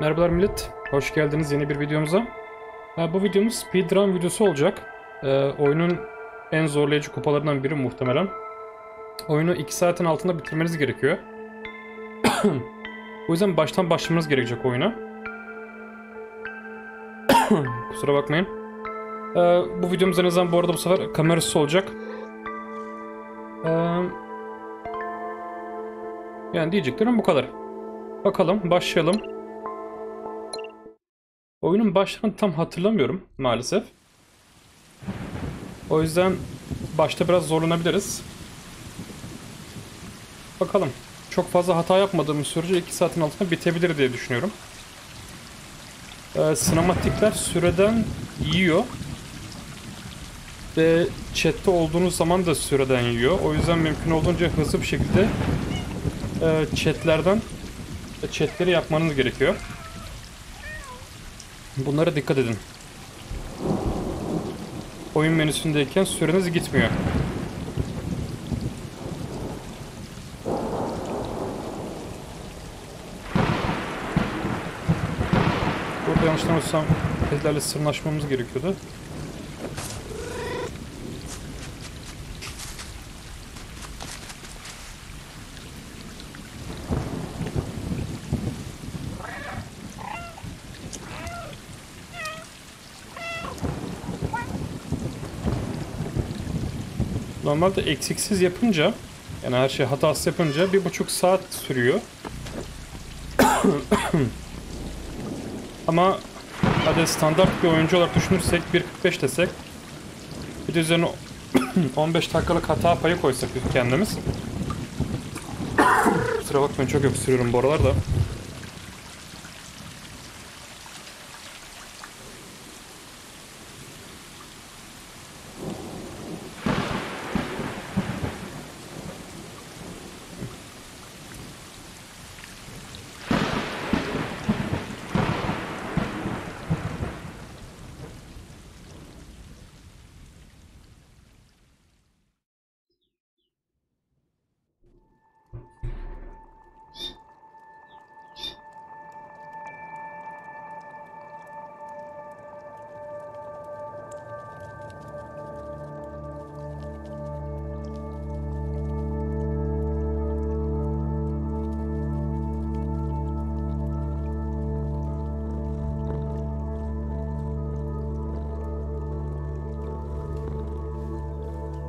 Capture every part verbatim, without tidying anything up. Merhabalar millet, hoş geldiniz yeni bir videomuza. Bu videomuz speedrun videosu olacak. Ee, oyunun en zorlayıcı kupalarından biri muhtemelen. Oyunu iki saatin altında bitirmeniz gerekiyor. O yüzden baştan başlamanız gerekecek oyuna. Kusura bakmayın. Ee, bu videomuz en azından bu arada bu sefer kamerasız olacak. Ee, yani diyeceklerim bu kadar. Bakalım, başlayalım. Oyunun başlarını tam hatırlamıyorum maalesef. O yüzden başta biraz zorlanabiliriz. Bakalım. Çok fazla hata yapmadığımız sürece iki saatin altında bitebilir diye düşünüyorum. Ee, sinematikler süreden yiyor. Ve chatte olduğunuz zaman da süreden yiyor. O yüzden mümkün olduğunca hızlı bir şekilde e, chatlerden e, chatleri yapmanız gerekiyor. Bunlara dikkat edin. Oyun menüsündeyken süreniz gitmiyor. Burada yanlıştan olsam pedlerle sırnaşmamız gerekiyordu. Normalde eksiksiz yapınca, yani her şey hatasız yapınca bir buçuk saat sürüyor. Ama hadi standart bir oyuncu olarak düşünürsek bir kırk beş desek, bir de üzerine on beş dakikalık hata payı koysak kendimiz. Kusura bakmayın, çok öksürüyorum bu aralar da.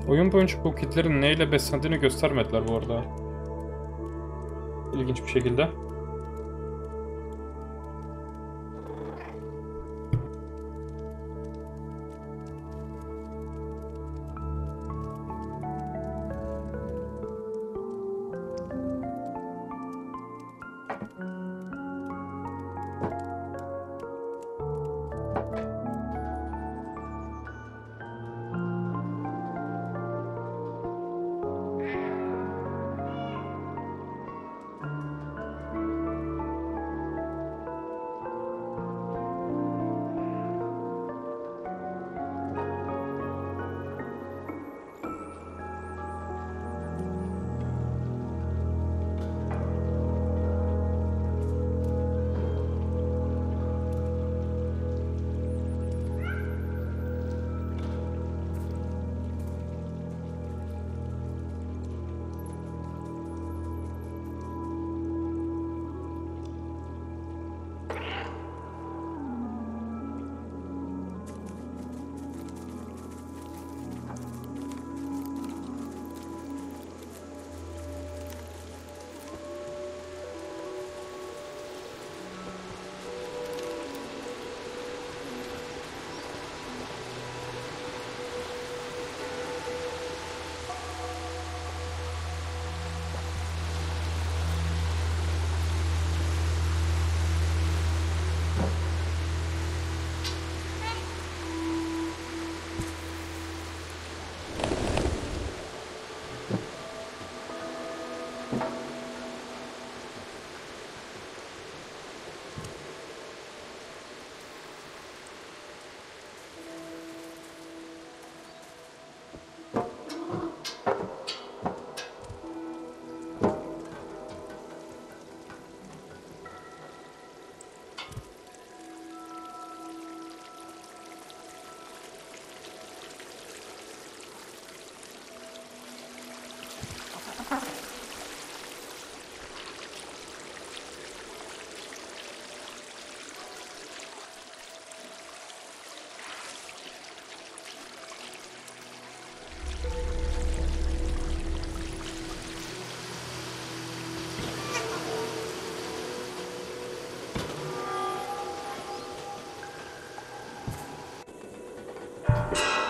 Oyun boyunca bu kitlerin neyle beslendiğini göstermediler bu arada. İlginç bir şekilde.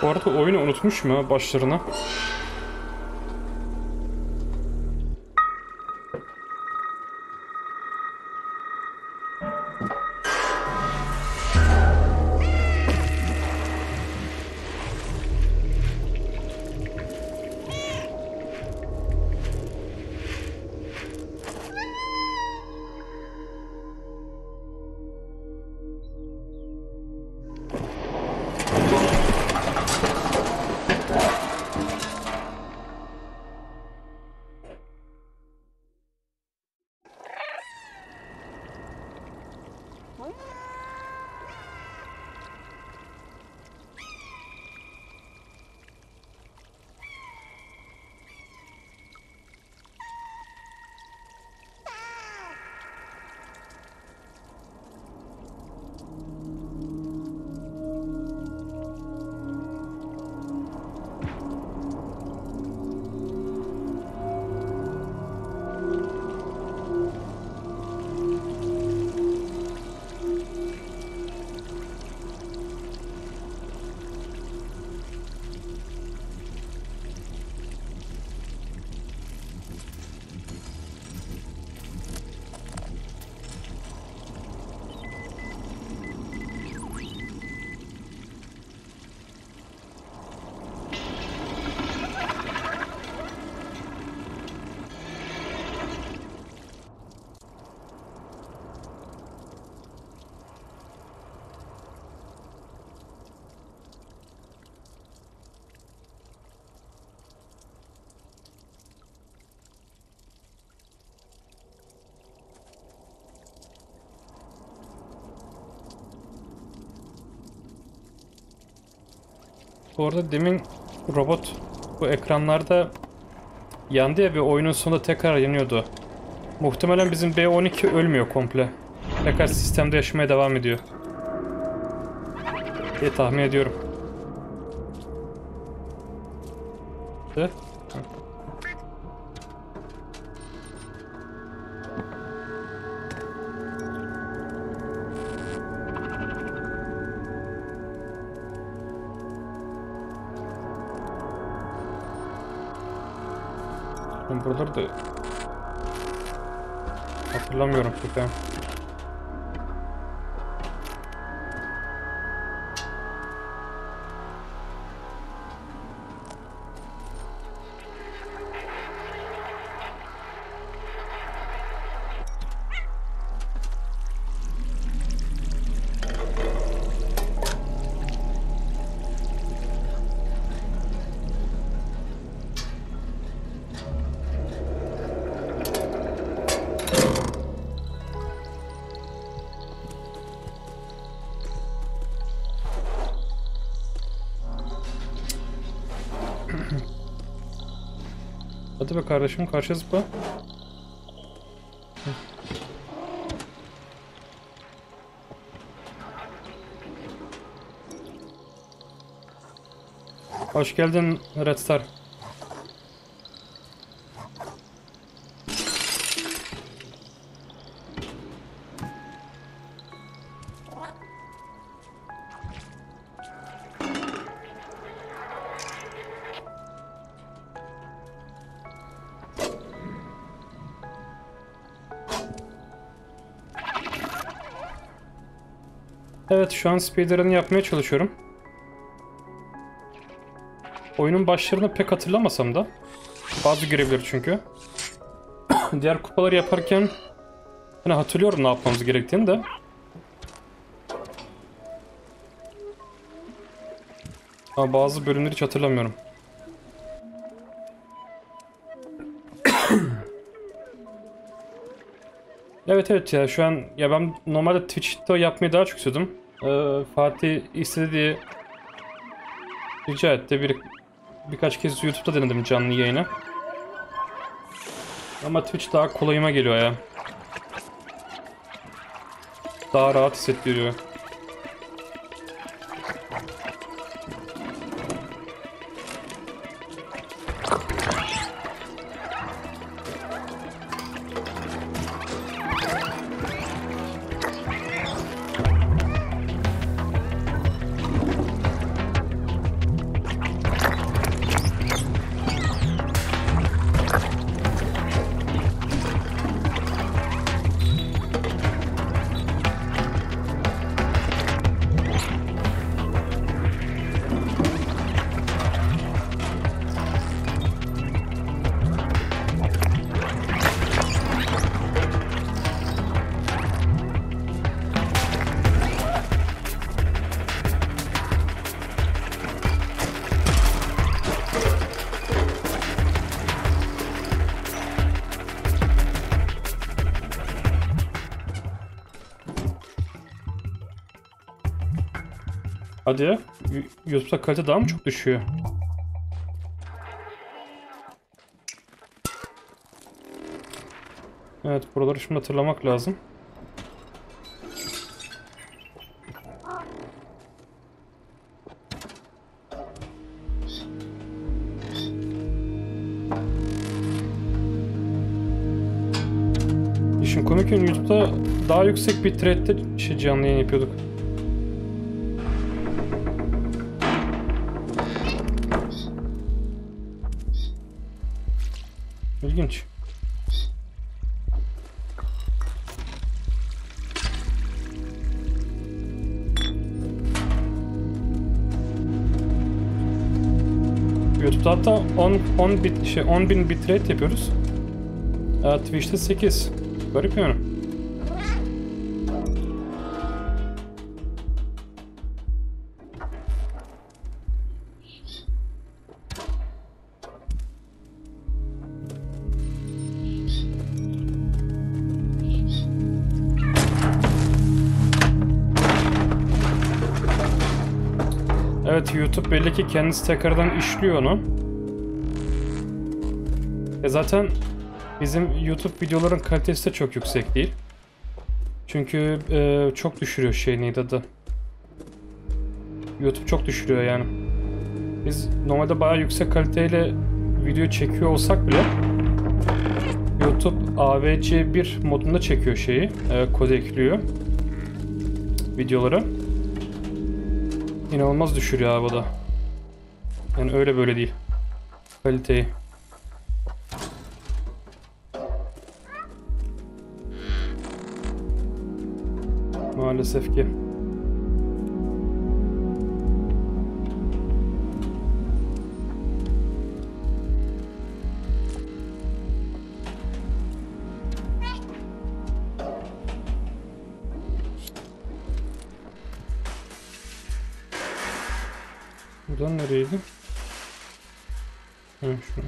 Bu arada oyunu unutmuş mu başlarına? Bu arada demin robot bu ekranlarda yandı ya ve oyunun sonunda tekrar yanıyordu. Muhtemelen bizim B on iki ölmüyor komple. Tekrar sistemde yaşamaya devam ediyor diye tahmin ediyorum. Evet. Buraları da hatırlamıyorum pek ya. Hadi be kardeşim, karşı zıpla. Hoş geldin Red Star. Evet, şu an speedrun'ı yapmaya çalışıyorum. Oyunun başlarını pek hatırlamasam da bazı görevleri çünkü. Diğer kupaları yaparken hani hatırlıyorum ne yapmamız gerektiğini de. Ama bazı bölümleri hiç hatırlamıyorum. Evet evet ya, şu an ya ben normalde Twitch'te yapmayı daha çok istiyordum. Ee, Fatih istedi diye rica etti. Bir, birkaç kez YouTube'da denedim canlı yayını. Ama Twitch daha kolayıma geliyor ya. Daha rahat hissettiriyor. Hadi ya. YouTube'da kalite daha mı çok düşüyor? Evet, buraları şimdi hatırlamak lazım. İşin komik yönü YouTube'da daha yüksek bir bitrate'de şey canlı yayın yapıyorduk. İlginç. YouTube'da hatta on bin bitrate yapıyoruz. Ee, Twitch'te sekiz. Garip yani. Evet, YouTube belli ki kendisi tekrardan işliyor onu. E zaten bizim YouTube videoların kalitesi de çok yüksek değil. Çünkü e, çok düşürüyor şey neydi adı. YouTube çok düşürüyor yani. Biz normalde bayağı yüksek kaliteyle video çekiyor olsak bile YouTube A V C bir modunda çekiyor şeyi, e, kod ekliyor videoları. İnanılmaz düşürüyor abi o da. Yani öyle böyle değil. Kaliteyi. Maalesef ki. Buradan nereydi? Ha, şuraya.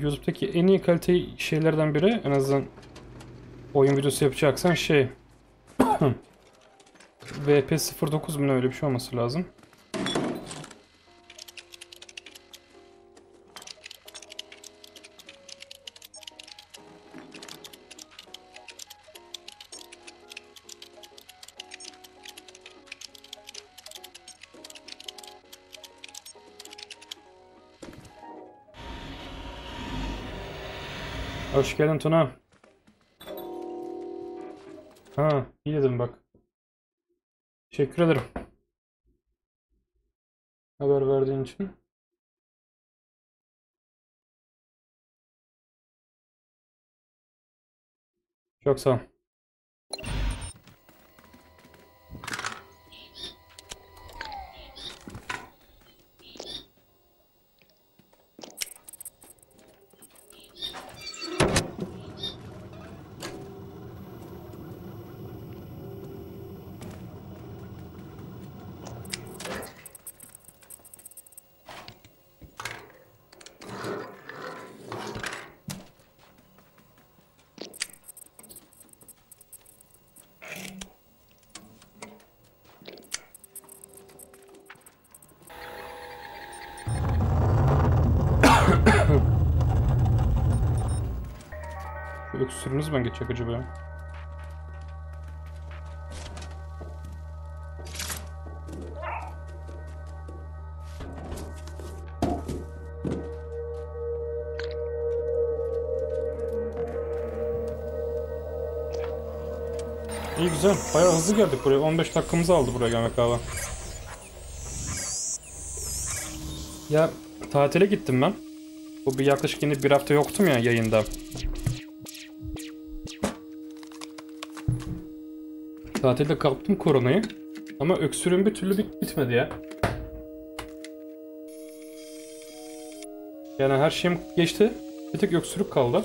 YouTube'daki en iyi kalite şeylerden biri, en azından oyun videosu yapacaksan şey V P sıfır dokuz mu öyle bir şey olması lazım. Hoş geldin Tuna. Ha, iyi dedim bak. Teşekkür ederim. Haber verdiğin için. Çok sağ ol. Öksürümüz ben geçecek acaba? İyi güzel, bayağı hızlı geldik buraya. on beş dakikamızı aldı buraya gelmek abi. Ya tatile gittim ben. Bu bir yaklaşık yine bir hafta yoktum ya yayında. Tatilde kaptım koronayı ama öksürüğüm bir türlü bit bitmedi ya. Yani her şeyim geçti, bir tek öksürük kaldı.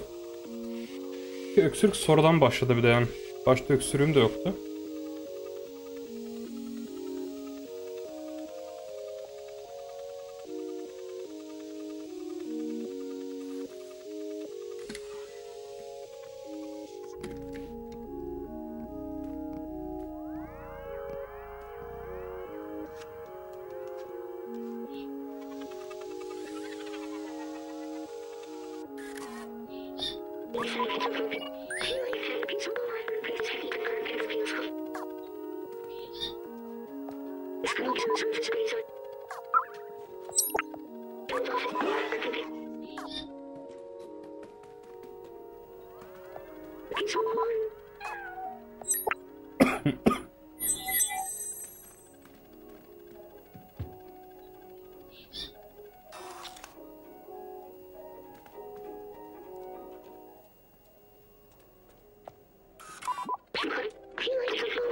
Ki öksürük sonradan başladı bir de yani. Başta öksürüğüm de yoktu.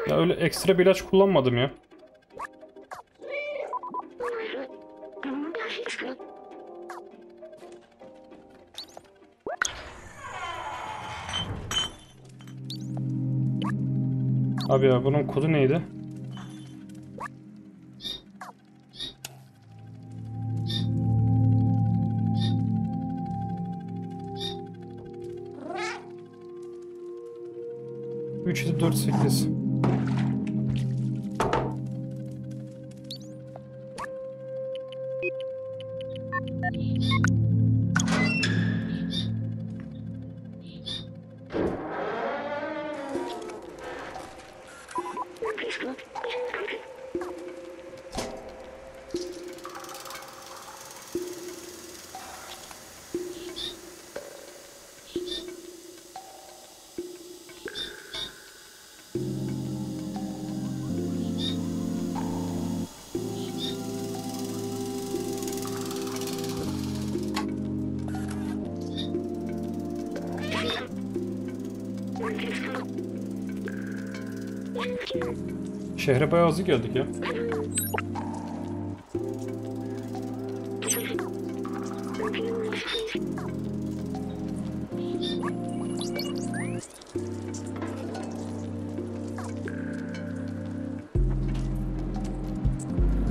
Ya öyle ekstra bir ilaç kullanmadım ya. Abi ya bunun kodu neydi? üç yedi dört sekiz. Şehre bayağı hızlı geldik ya.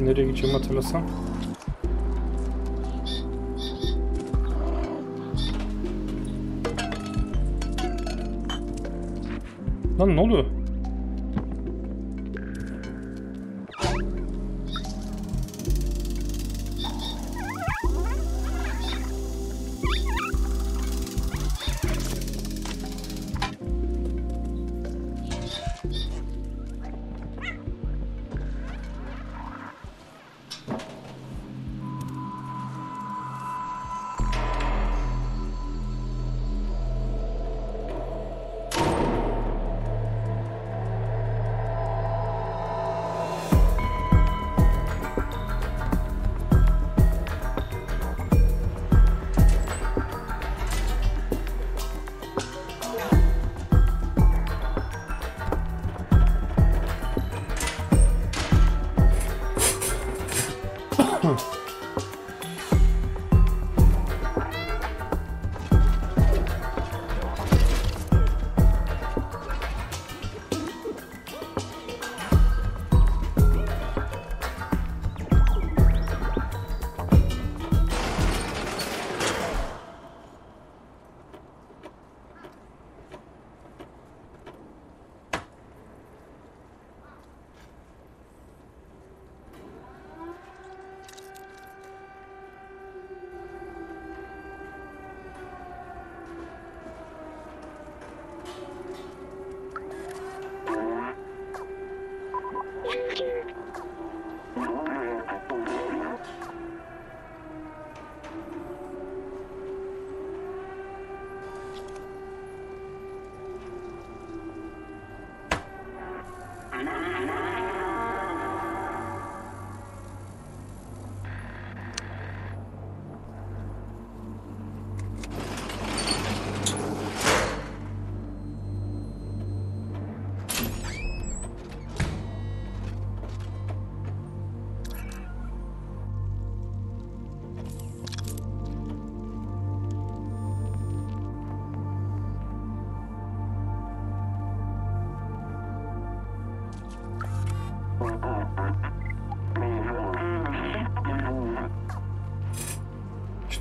Nereye gideceğimi hatırlasam. Lan ne oluyor?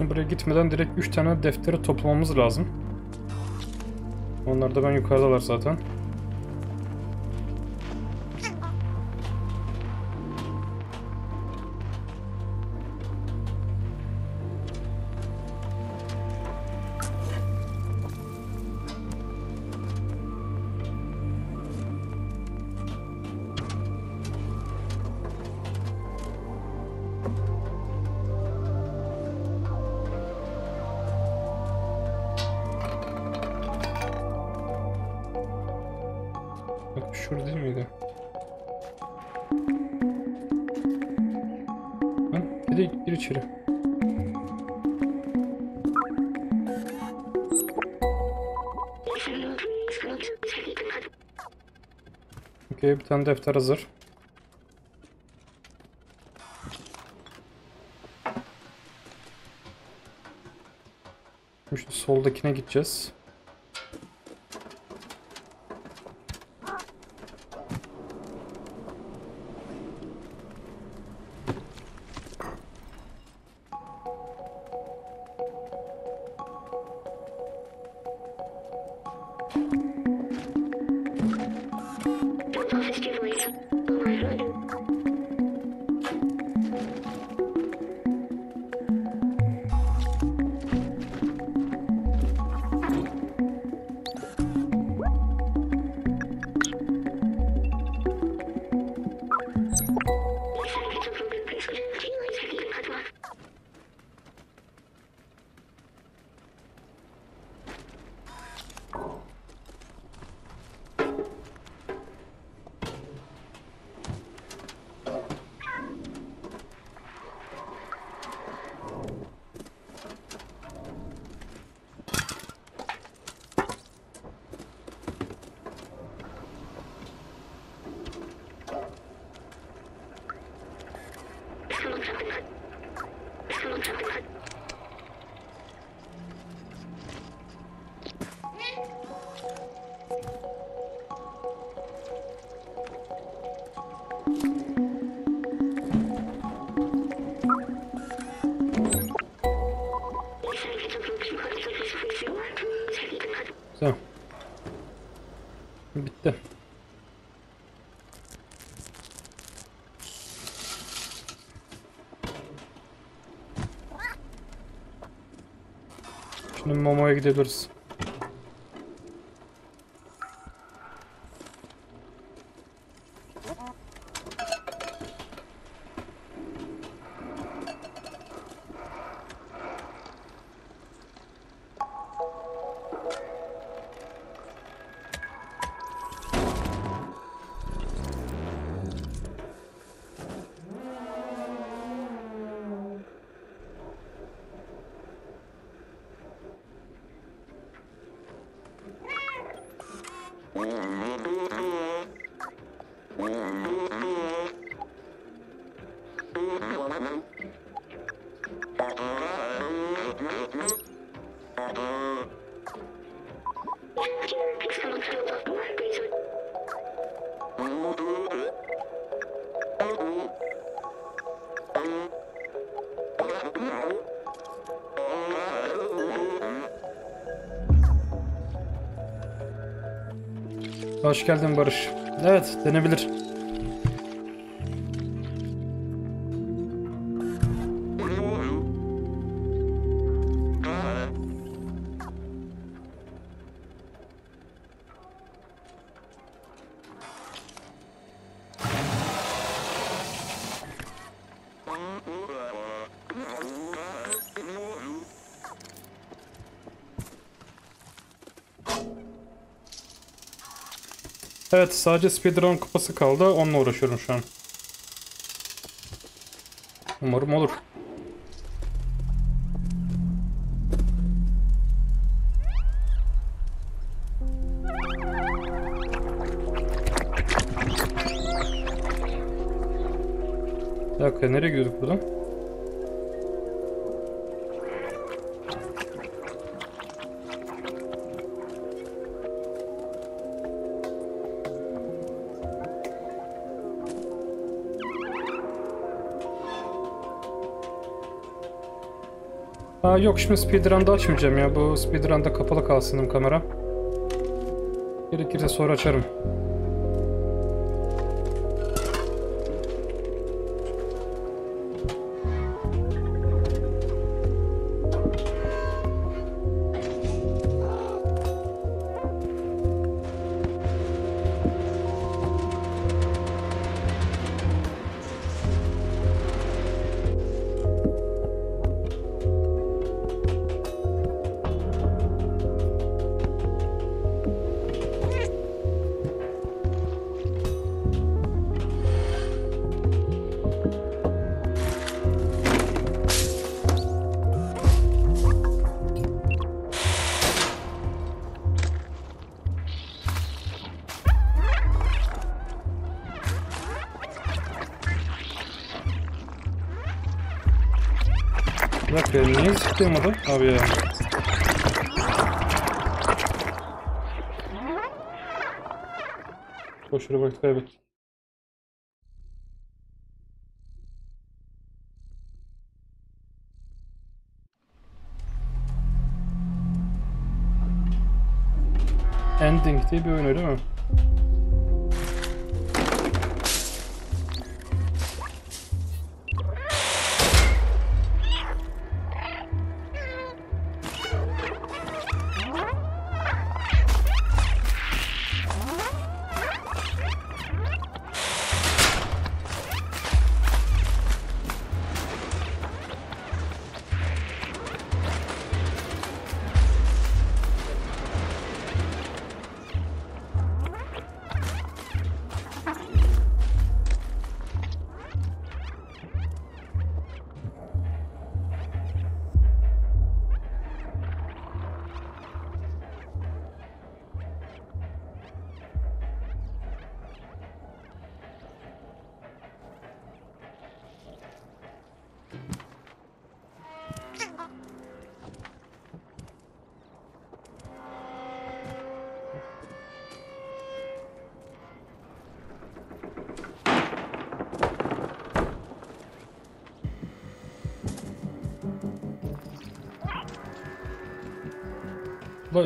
Buraya gitmeden direkt üç tane defteri toplamamız lazım. Onlar da ben yukarıdalar zaten. şurada değil miydi? Hı? Hadi gir içeri. Okey, bir tane defter hazır. Şimdi soldakine gideceğiz. Tamam. Bitti. Şimdi Momo'ya gidebiliriz. Hoş geldin Barış. Evet, denebilir. Evet, sadece speedrun kupası kaldı. Onunla uğraşıyorum şu an. Umarım olur. Bir dakika, nereye gidiyorduk buradan? Aa, yok, şimdi speedrun'da açmayacağım ya. Bu speedrun'da kapalı kalsın kamera. Gerekirse sonra açarım. Bak ya, niye zıplayamadı abi ya? Boşuna bak, kaybet. Ending diye bir oyun, öyle mi?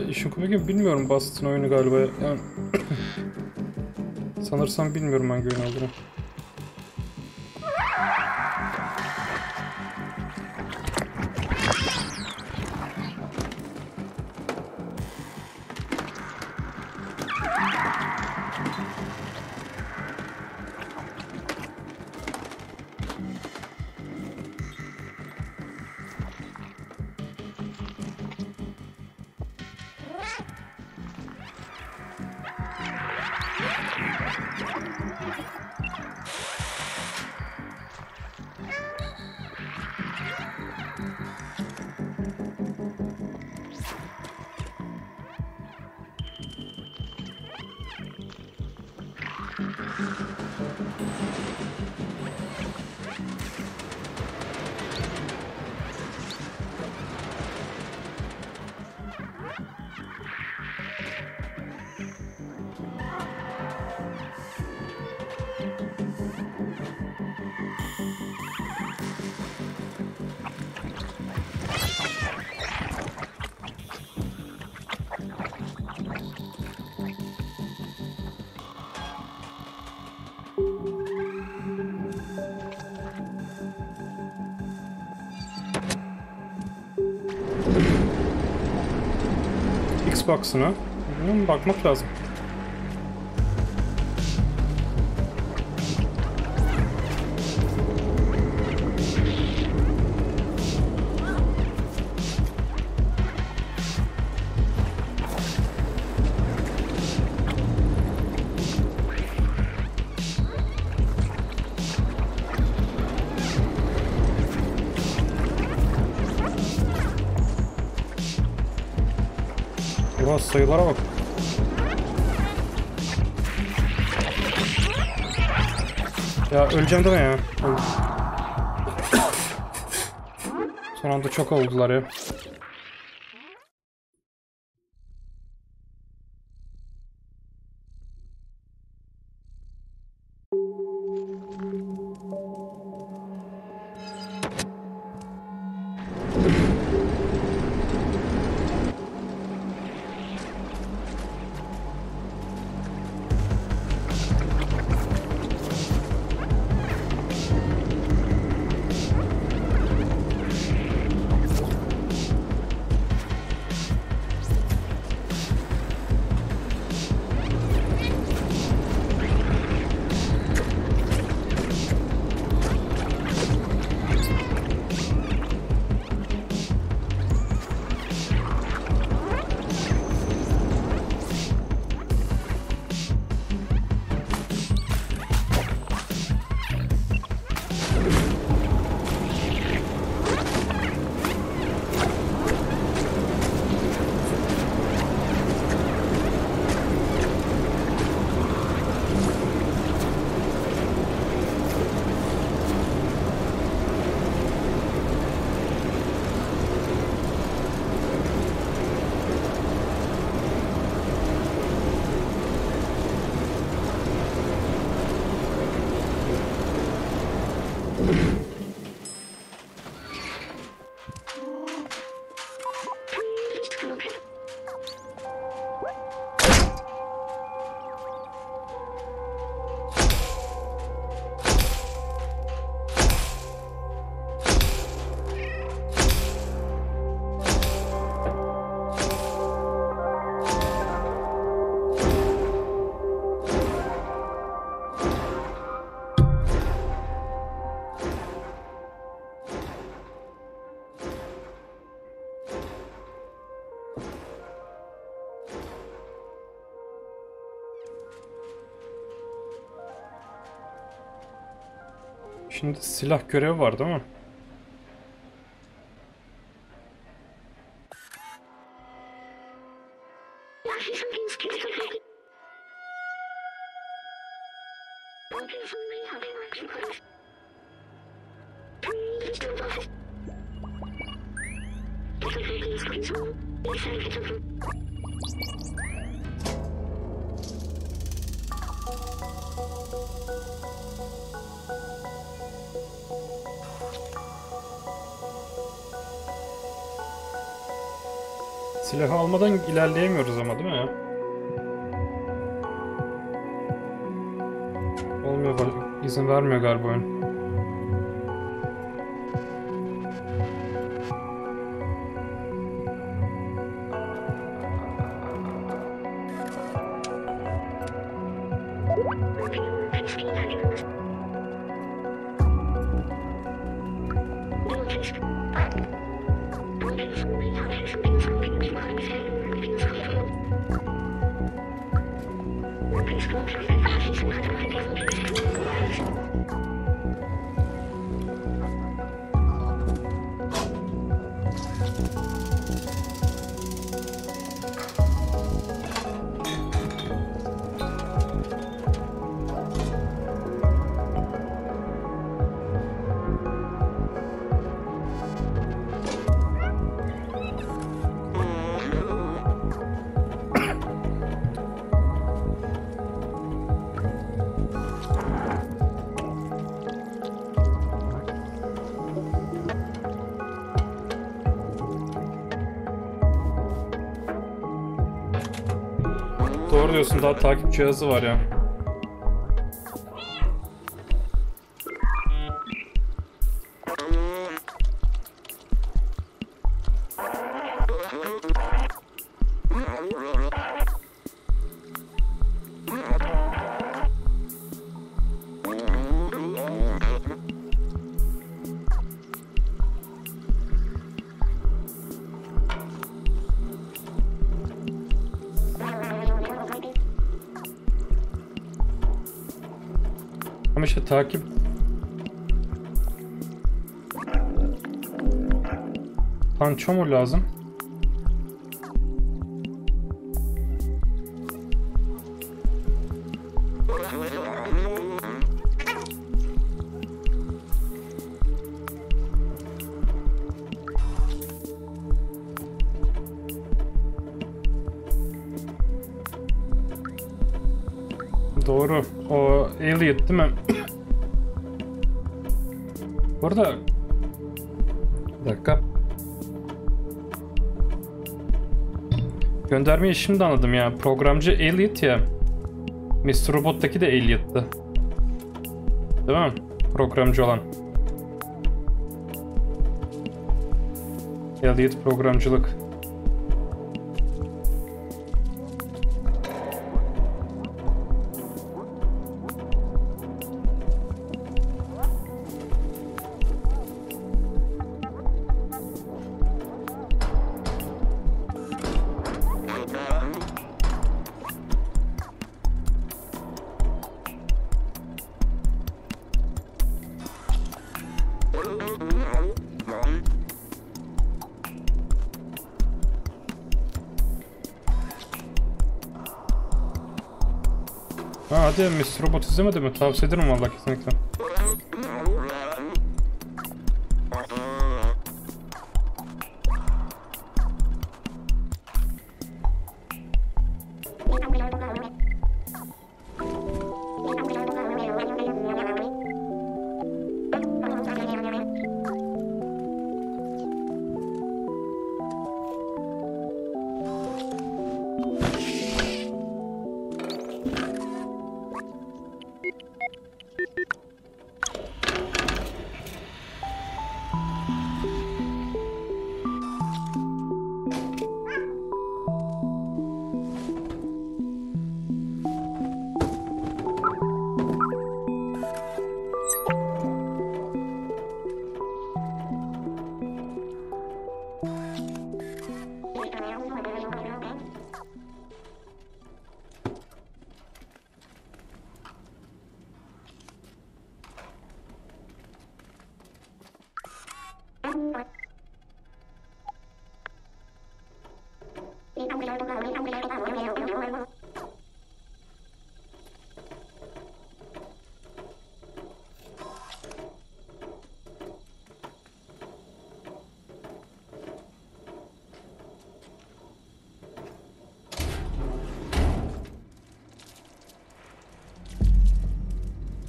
İşin komik, bilmiyorum bastın oyunu galiba yani. Sanırsam bilmiyorum hangi oyunu aldığını. Xbox'ına bakmak lazım. Sayılara bak. Ya öleceğim deme ya. Son anda çok oldular ya. Şimdi silah görevi var değil mi? Silahı almadan ilerleyemiyoruz ama değil mi ya? Olmuyor, izin vermiyor galiba oyun. Biliyorsun daha takip cihazı var ya. Takip. Panço mu lazım? Doğru. O Alien değil mi? Burada bir dakika. Göndermeyi şimdi anladım ya. Programcı Elliot ya. mister Robot'taki de Elliot'tı. Değil mi? Programcı olan. Elliot programcılık. Hadi mister Robot izlemedi mi? Tavsiye ederim vallahi kesinlikle.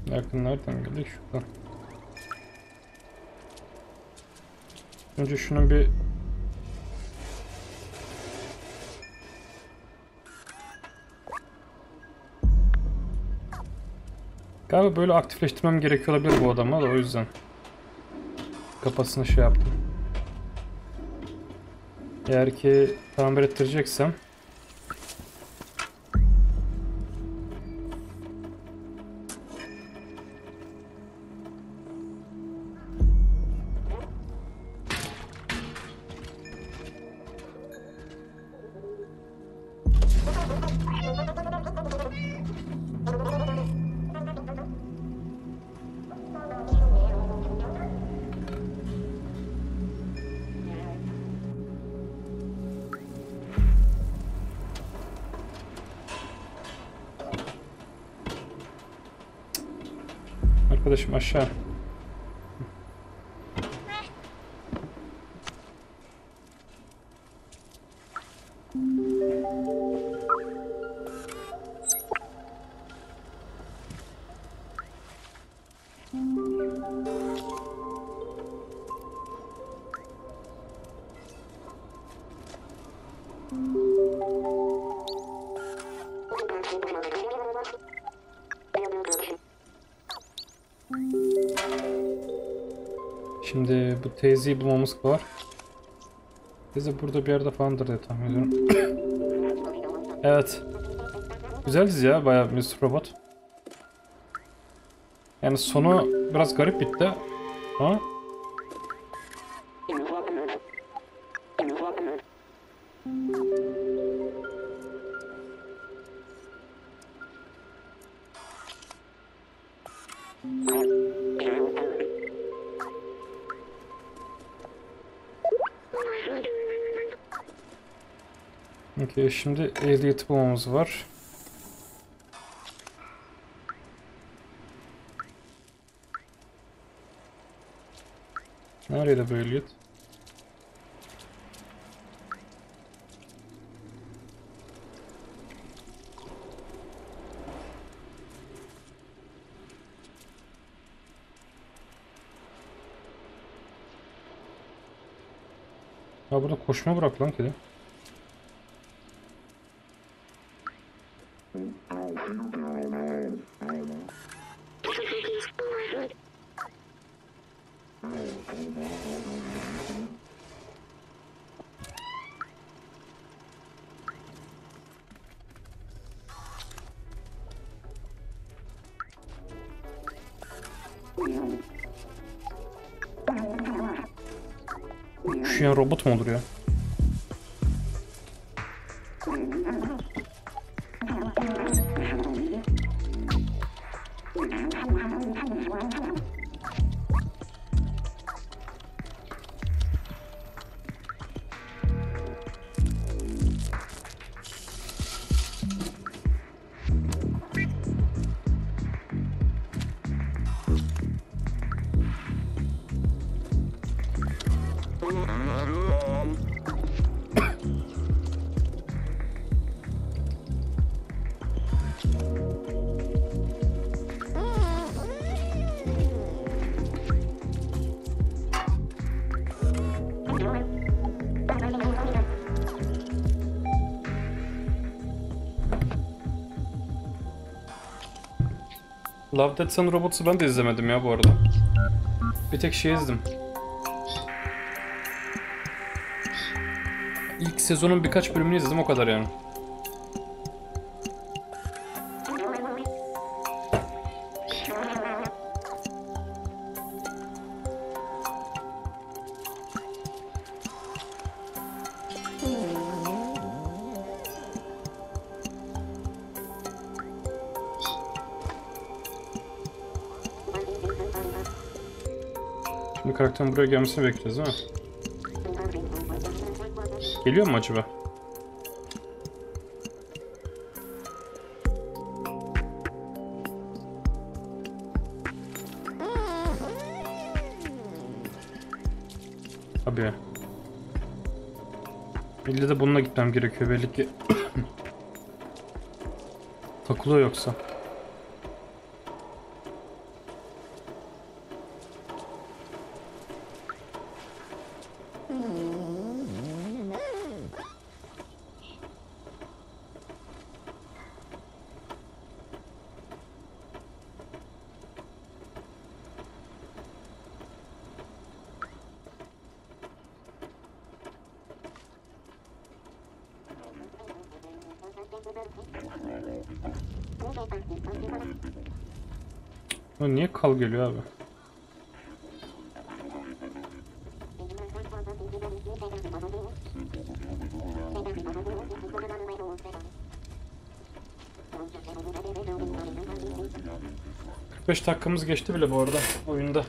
Yakın nereden geliyor? Şuradan. Önce şunun bir galiba böyle aktifleştirmem gerekiyor olabilir bu adama da, o yüzden kafasını şey yaptım. Eğer ki tamir ettireceksem arkadaşım aşağı. Şimdi bu teyzeyi bulmamız var. Teyze burada bir yerde falandır diye tahmin ediyorum. Evet. Güzeliz ya, bayağı mister Robot. Yani sonu biraz garip bitti. Ha? Okay, şimdi ehliyeti bulmamız var. Nerede bu ehliyet? Ya burada koşma bırak lan kedi. Üşüyen robot mu olur ya? Love, Death and Robots'u ben de izlemedim ya bu arada. Bir tek şey izledim. İlk sezonun birkaç bölümünü izledim, o kadar yani. karakterin buraya gelmesini bekleyeceğiz değil mi? Geliyor mu acaba? Abi. İlle de bununla gitmem gerekiyor belli ki. Takılıyor yoksa. Niye kal geliyor abi? kırk beş dakikamız geçti bile bu arada oyunda.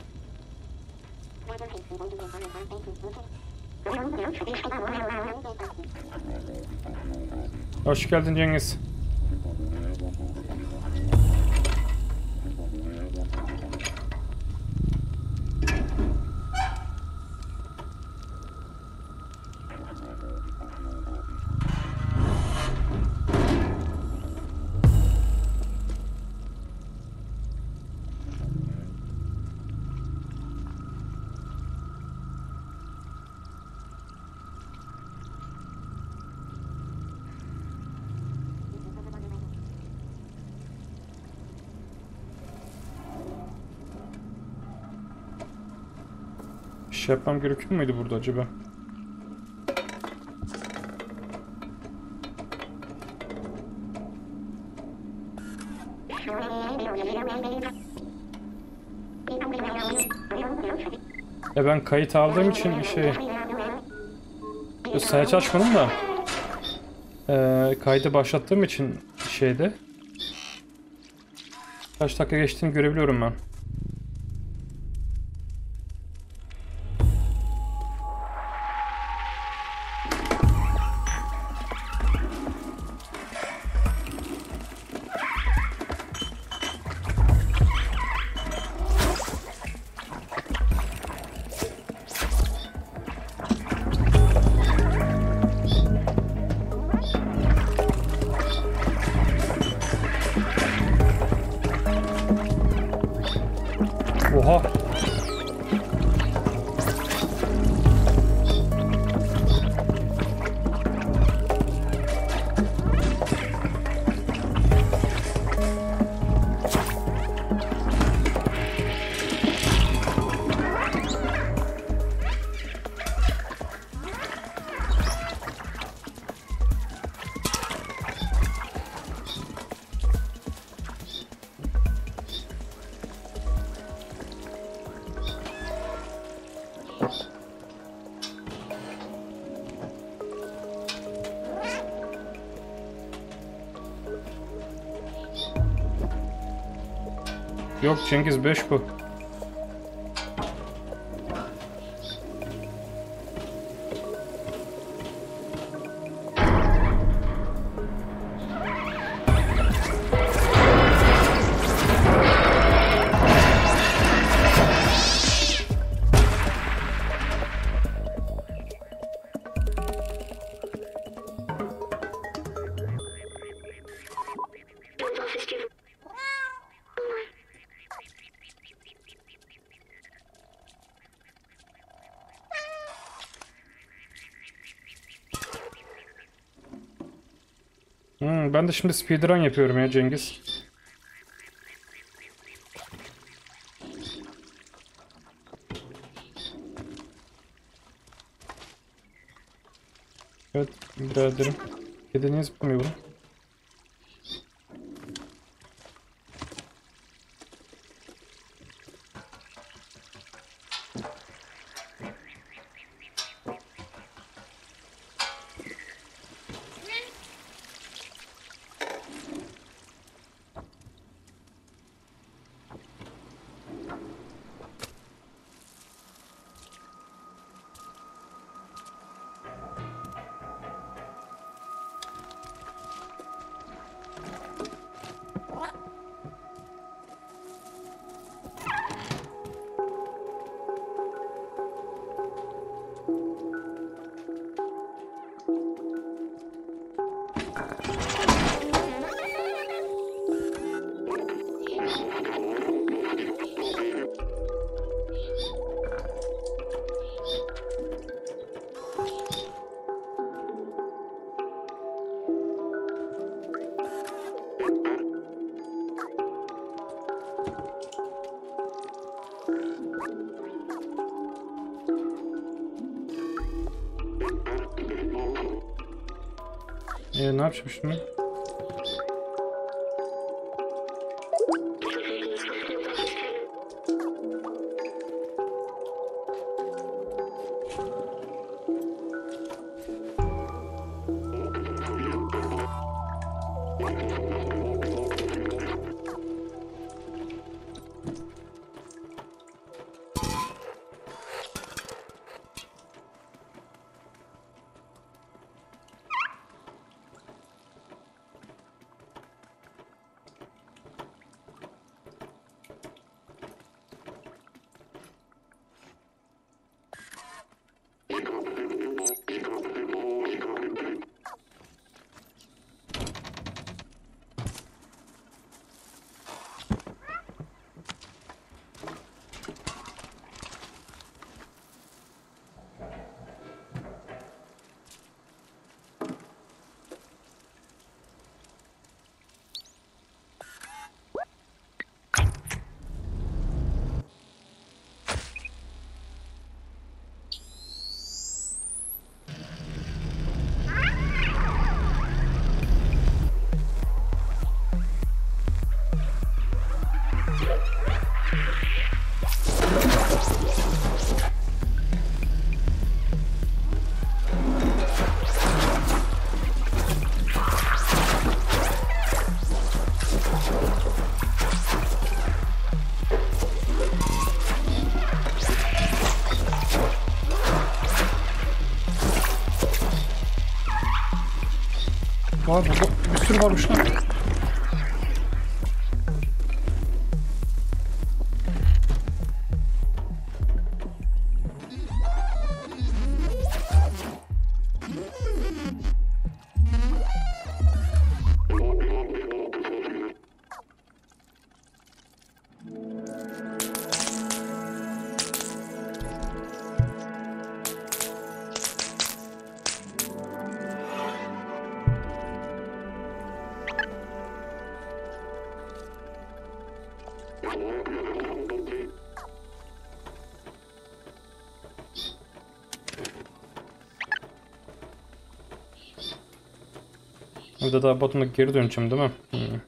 Hoş geldin Cengiz. Yapmam gerekiyor muydu burada acaba? Ya ben kayıt aldığım için şey sayaç açmadım da ee, kaydı başlattığım için şeyde kaç dakika geçtiğini görebiliyorum ben. Yok Cengiz, beş bu. Ben de şimdi speedrun yapıyorum ya Cengiz. Evet biraderim. Kedi niye zıplamıyor bunu? Ee, ne yapacağım şimdi? Var burada bir sürü varmış lan. Burada daha botuna geri döneceğim değil mi? Hmm.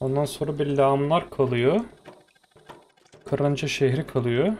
Ondan sonra bir lağımlar kalıyor. Karınca şehri kalıyor.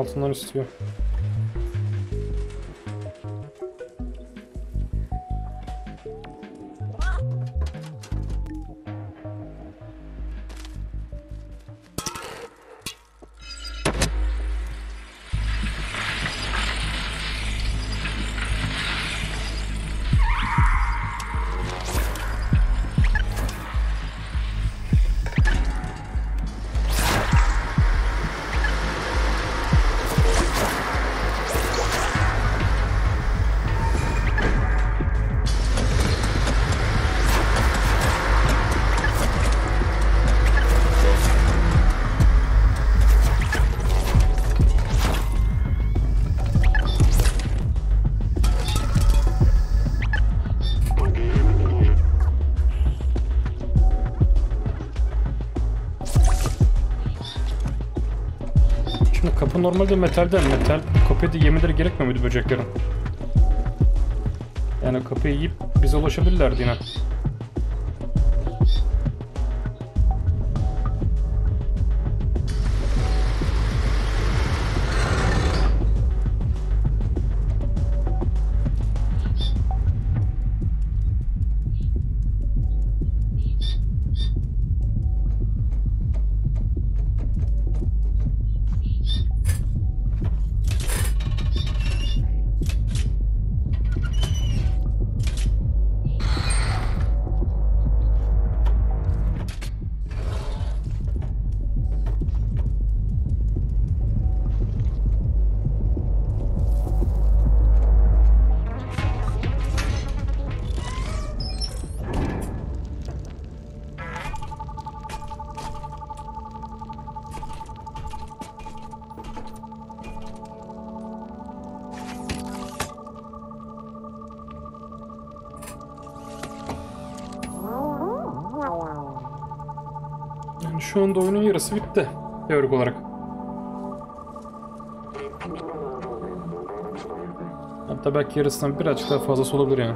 Altından istiyor. Kapı normalde metalden. Metal kapıya da yemeleri gerekmiyor muydu böceklerin? Yani kapıyı yiyip bize ulaşabilirlerdi yine. Şu anda oyunun yarısı bitti teorik olarak. Hatta belki yarısından birazcık daha fazlası olabilir yani.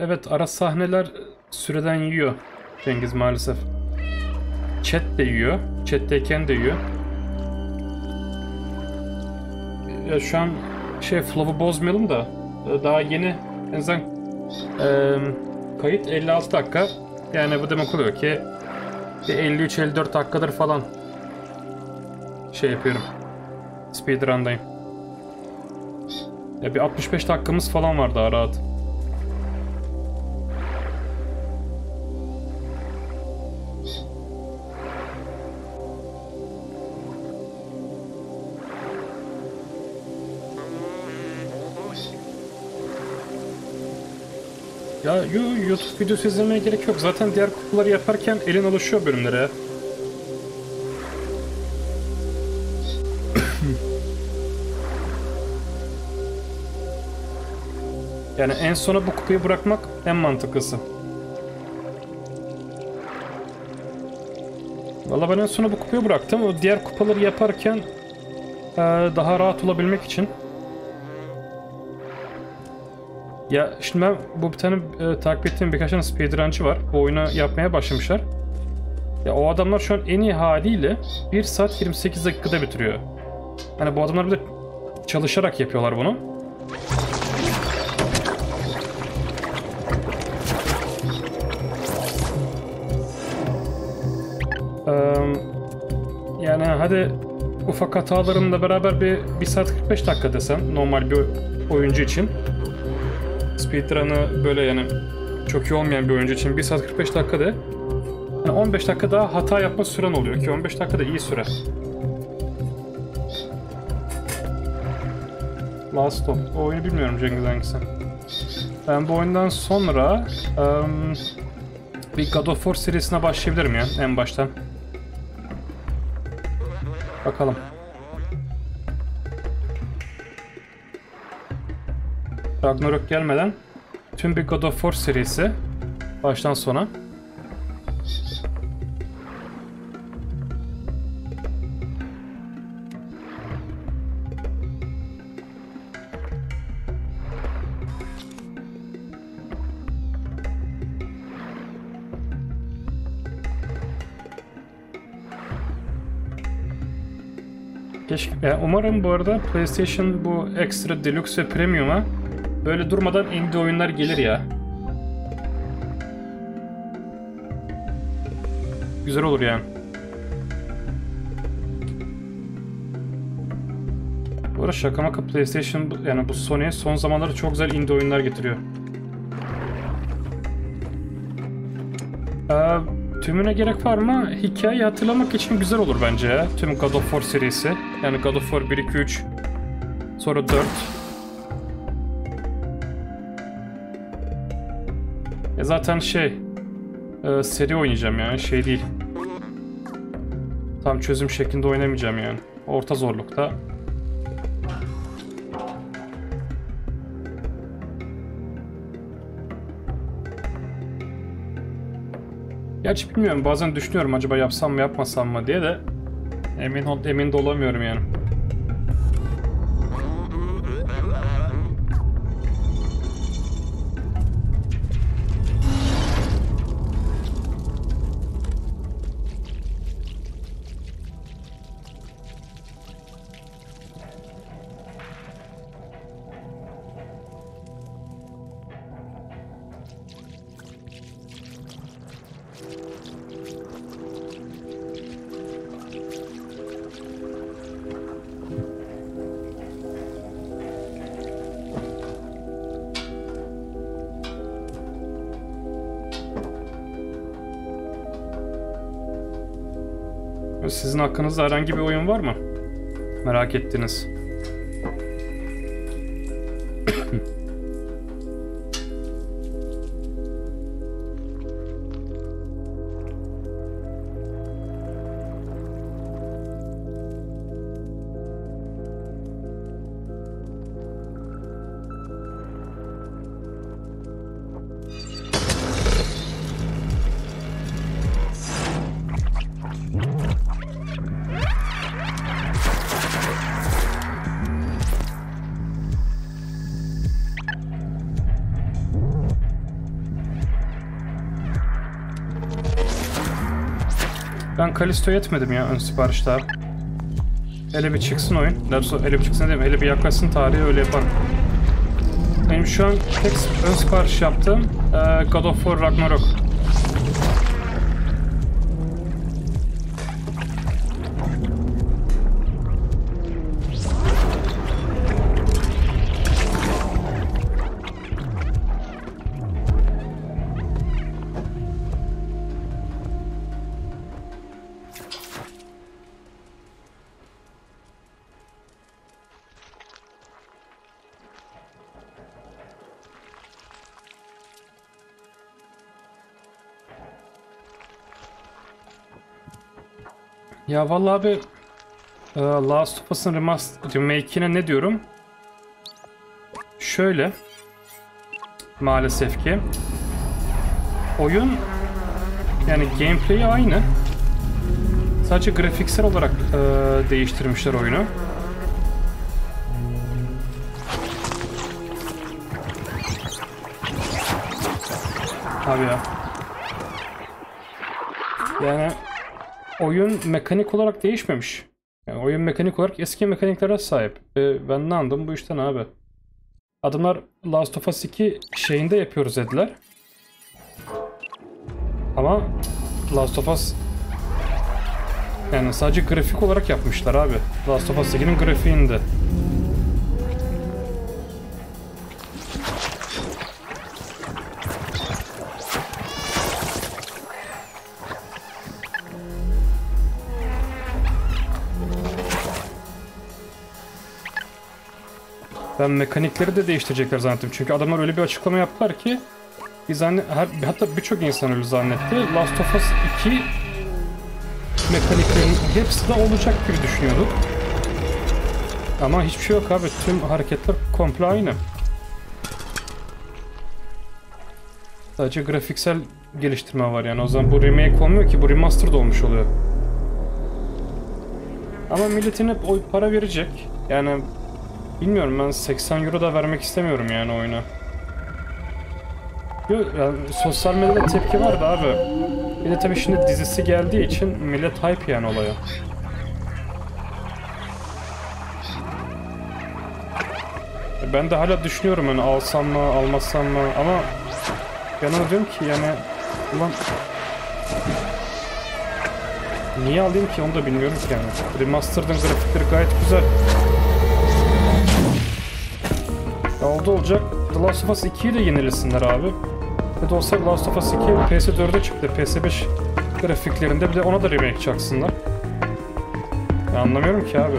Evet, ara sahneler süreden yiyor Cengiz maalesef. Chat de yiyor. Chat'teyken de yiyor. Ya şu an şey flow'u bozmayalım da daha yeni en azından e, kayıt elli altı dakika. Yani bu demek oluyor ki elli üç elli dört dakikadır falan şey yapıyorum. Speedrun'dayım. Ya bir altmış beş dakikamız falan var daha rahat. Ya YouTube videosu izlemeye gerek yok. Zaten diğer kutuları yaparken elin alışıyor bölümlere. Yani en sona bu kutuyu bırakmak en mantıklısı. Vallahi ben en sona bu kutuyu bıraktım. O diğer kupaları yaparken daha rahat olabilmek için. Ya şimdi ben bu bir tane e, takip ettiğim birkaç tane speedruncı var. Bu oyunu yapmaya başlamışlar. Ya o adamlar şu an en iyi haliyle bir saat yirmi sekiz dakikada bitiriyor. Hani bu adamlar bir de çalışarak yapıyorlar bunu. Ee, yani hadi ufak hatalarımla beraber bir, bir saat kırk beş dakika desem normal bir oyuncu için. Speedrun'ı böyle yani çok iyi olmayan bir oyuncu için bir saat kırk beş dakika de yani on beş dakika daha hata yapma süren oluyor ki on beş dakika da iyi süre. Last Stop. O oyunu bilmiyorum Cengiz hangisi. Ben bu oyundan sonra um, bir God of War serisine başlayabilirim ya en baştan. Bakalım. Ragnarok gelmeden tüm bir God of War serisi baştan sona. Keşke, yani umarım bu arada PlayStation bu Extra, Deluxe ve Premium'a böyle durmadan indie oyunlar gelir ya. güzel olur yani. Bu arada şaka maka PlayStation, yani bu Sony son zamanlarda çok güzel indie oyunlar getiriyor. Ee, tümüne gerek var mı? Hikayeyi hatırlamak için güzel olur bence ya. Tüm God of War serisi. Yani God of War bir, iki, üç. Sonra dört. E zaten şey... E, seri oynayacağım yani, şey değil. Tam çözüm şeklinde oynamayacağım yani. Orta zorlukta. Gerçi bilmiyorum, bazen düşünüyorum acaba yapsam mı yapmasam mı diye de emin, ol, emin de olamıyorum yani. Sizin hakkınızda herhangi bir oyun var mı? Merak ettiniz. Ben Kalisto'ya etmedim ya ön siparişte abi. Hele bir çıksın oyun. Hele bir çıksın diyeyim. Hele bir yaklaşsın tarihi, öyle yaparım. Benim şu an tek ön sipariş yaptığım God of War Ragnarok. Ya vallahi abi, Last of Us'ın remake'ine ne diyorum? Şöyle, maalesef ki oyun, yani gameplay'i aynı, sadece grafiksel olarak e, değiştirmişler oyunu. Abi ya, yani oyun mekanik olarak değişmemiş. Yani oyun mekanik olarak eski mekaniklere sahip. E, ben ne anladım bu işten abi? Adamlar Last of Us iki şeyinde yapıyoruz dediler. Ama Last of Us... Yani sadece grafik olarak yapmışlar abi. Last of Us ikinin grafiğinde. Ben mekanikleri de değiştirecekler zannettim. Çünkü adamlar öyle bir açıklama yaptılar ki biz hani, her, hatta birçok insan öyle zannetti. Last of Us iki mekaniklerin hepsi de olacak gibi düşünüyorduk. Ama hiçbir şey yok abi. Tüm hareketler komple aynı. Sadece grafiksel geliştirme var yani. O zaman bu remake olmuyor ki. Bu remaster da olmuş oluyor. Ama milletin hep o para verecek. Yani... Bilmiyorum, ben seksen euro da vermek istemiyorum yani oyuna. Yok yani, sosyal medyada tepki vardı abi. Bir de tabii şimdi dizisi geldiği için millet hype yani olaya. Ben de hala düşünüyorum yani alsam mı almasam mı, ama yanına diyorum ki yani ulan Niye alayım ki onu da bilmiyorum ki yani. Remaster'dan grafikleri gayet güzel. Oldu olacak. The Last of Us ikiyi de yenilesinler abi. Ne de olsa The Last of Us iki P S dört'e çıktı. P S beş grafiklerinde bir de ona da remake çaksınlar. Ya anlamıyorum ki abi.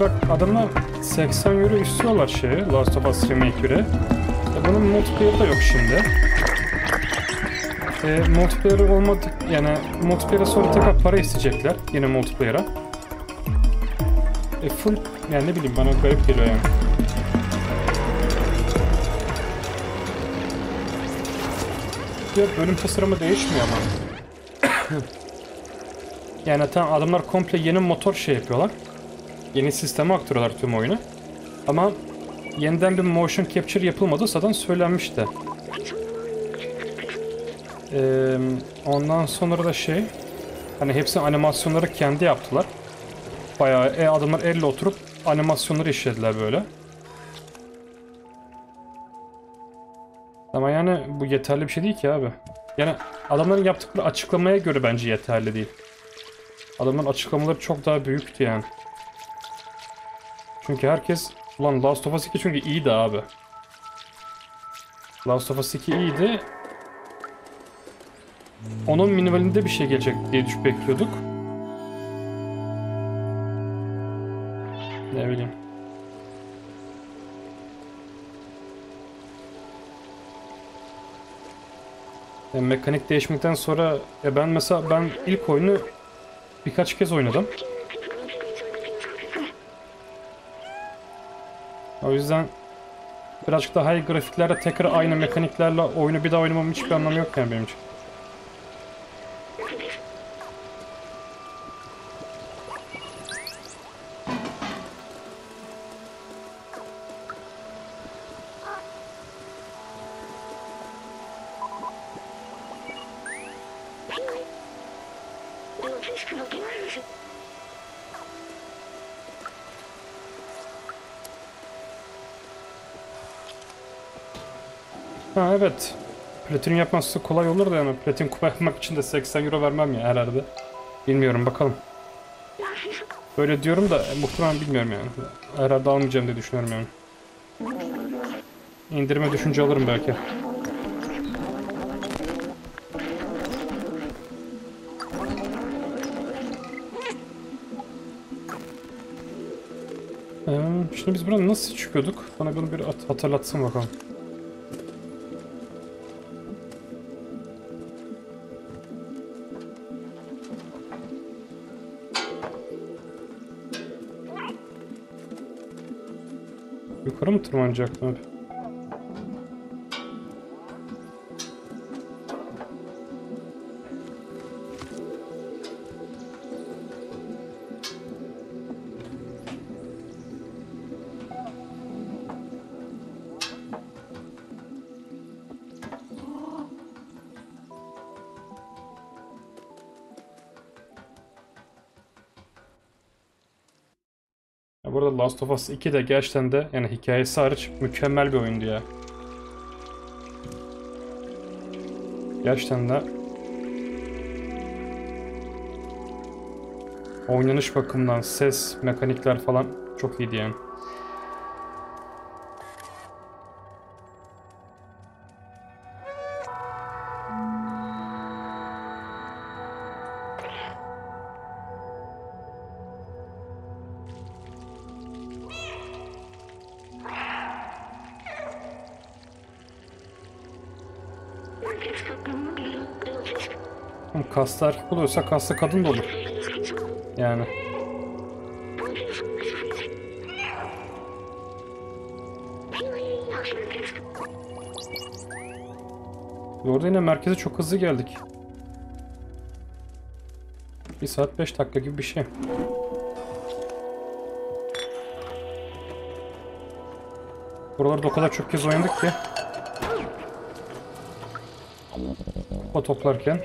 Bak adamlar seksen euro istiyorlar şeye, Last of Us Remake bire. Bunun multiplayer'ı da yok şimdi. E, multiplayer'ı olmadı, yani multiplayer'a sonra tekrar para isteyecekler, yine multiplayer'a. E, full, yani ne bileyim bana garip geliyor yani. Ya bölüm tasarımı değişmiyor ama. Yani tam adamlar komple yeni motor şey yapıyorlar. Yeni sisteme aktarıyorlar tüm oyunu. Ama yeniden bir motion capture yapılmadı zaten söylenmişti. Ee, ondan sonra da şey... Hani hepsi animasyonları kendi yaptılar. Bayağı e, adamlar elle oturup animasyonları işlediler böyle. Ama yani bu yeterli bir şey değil ki abi. Yani adamların yaptıkları açıklamaya göre bence yeterli değil. Adamların açıklamaları çok daha büyüktü yani. Çünkü herkes, ulan Last of Us iki çünkü iyiydi abi. Last of Us iki iyiydi. Onun minimalinde bir şey gelecek diye düşüp bekliyorduk. Ne bileyim. Yani mekanik değişmekten sonra ya ben mesela ben ilk oyunu birkaç kez oynadım. O yüzden birazcık daha high grafiklerle tekrar aynı mekaniklerle oyunu bir daha oynamamın hiçbir anlamı yok yani benim için. Ha evet, platin yapması kolay olur da yani platin kupa yapmak için de seksen euro vermem ya herhalde. Bilmiyorum bakalım. Böyle diyorum da muhtemelen bilmiyorum yani. Herhalde almayacağım diye düşünüyorum yani. İndirime düşünce alırım belki. Ee, şimdi biz buradan nasıl çıkıyorduk? Bana bunu bir hatırlatsın bakalım. Yukarı mı tırmanacaktım abi? Burada Last of Us iki de gerçekten de yani hikayesi hariç mükemmel bir oyundu ya. Gerçekten de oynanış bakımından ses, mekanikler falan çok iyiydi yani. Kaslı erkek oluyorsa kaslı kadın da olur. Yani. Orada yine merkeze çok hızlı geldik. bir saat beş dakika gibi bir şey. Buralarda o kadar çok kez oynadık ki. O toplarken.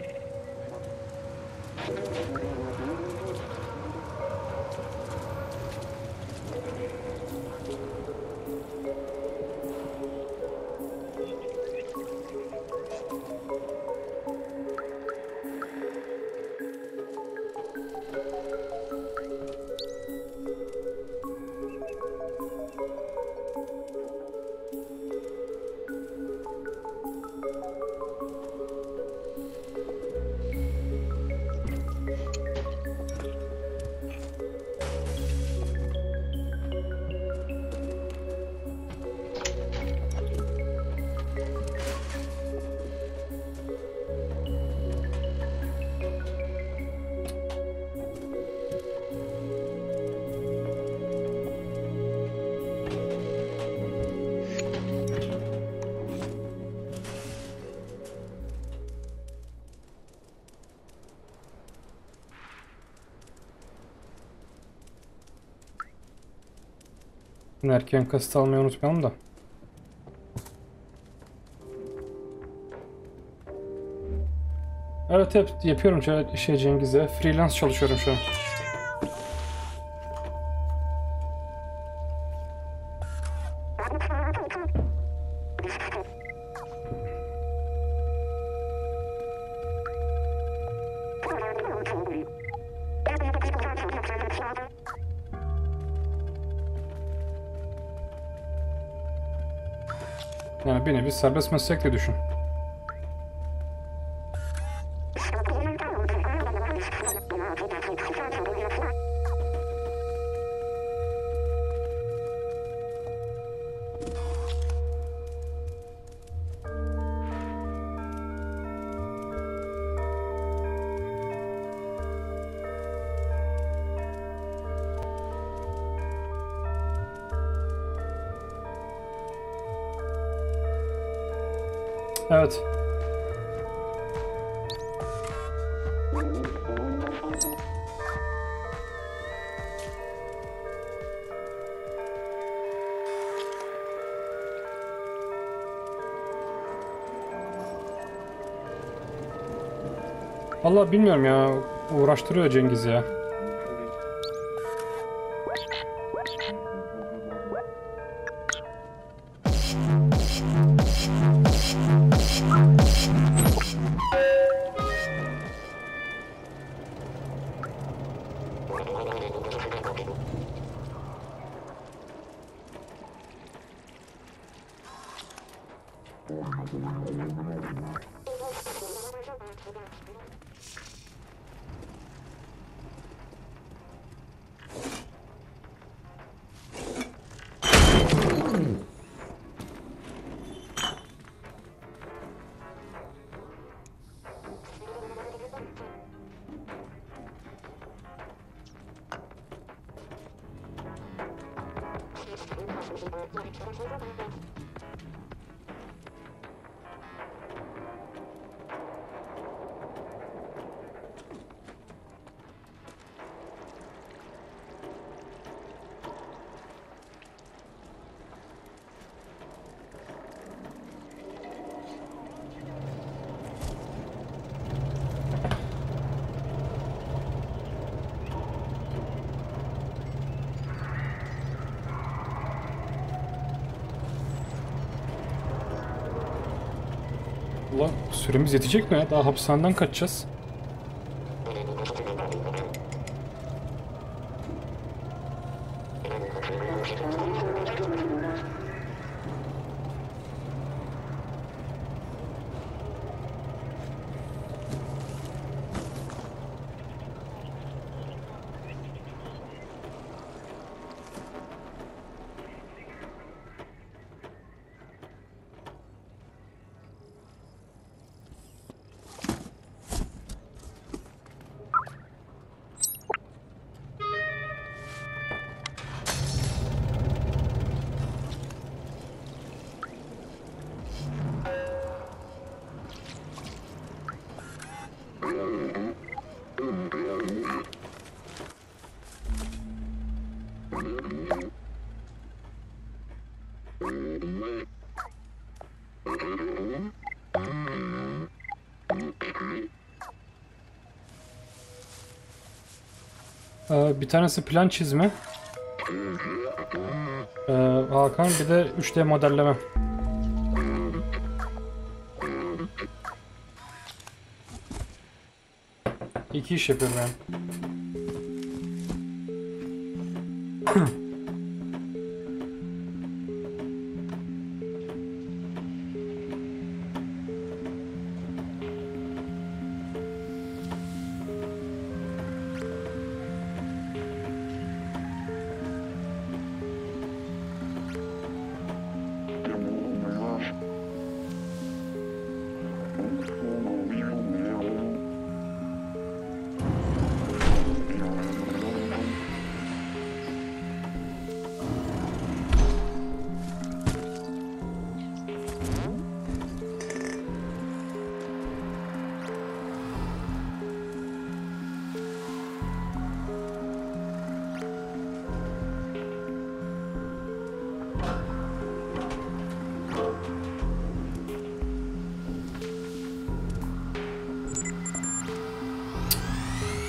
Erken kasıt almayı unutmayalım da. Evet hep yapıyorum şey Cengiz'e. Freelance çalışıyorum şu an. Serbest meslekle düşün. Evet. Vallahi bilmiyorum ya, uğraştırıyor Cengiz ya. Süremiz yetecek mi? Daha hapishaneden kaçacağız. Ee, bir tanesi plan çizme. Ee, Hakan bir de üç D modelleme. İki iş yapıyorum ben.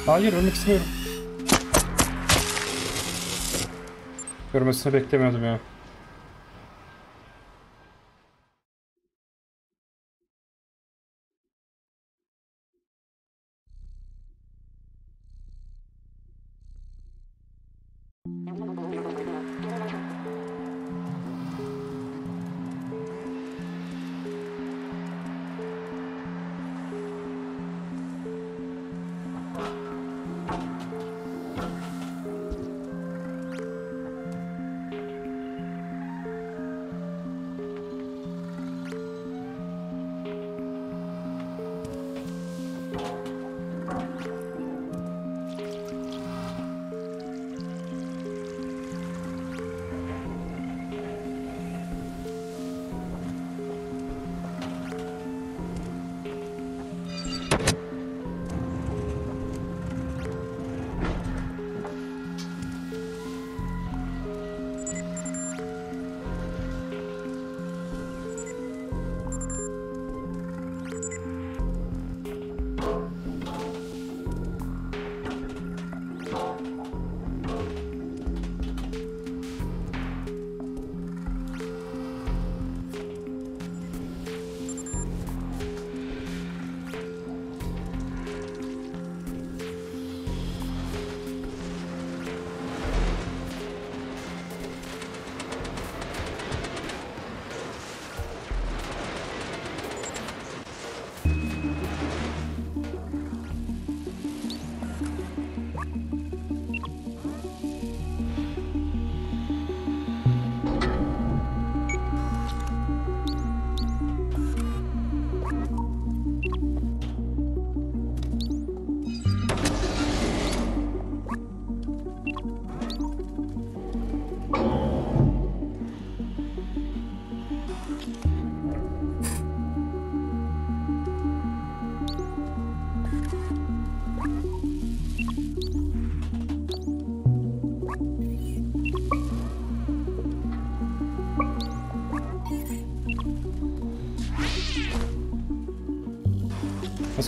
Hayır, ölmek istemiyorum. Görmesini beklemiyordum ya.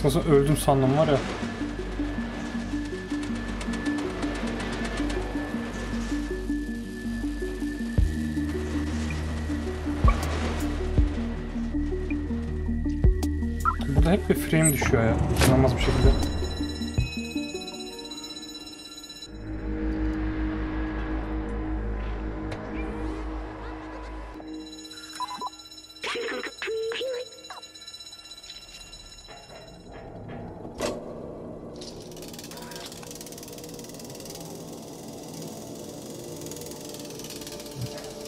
Nasıl öldüm sandım var ya. Burada hep bir frame düşüyor ya. İnanılmaz bir şekilde.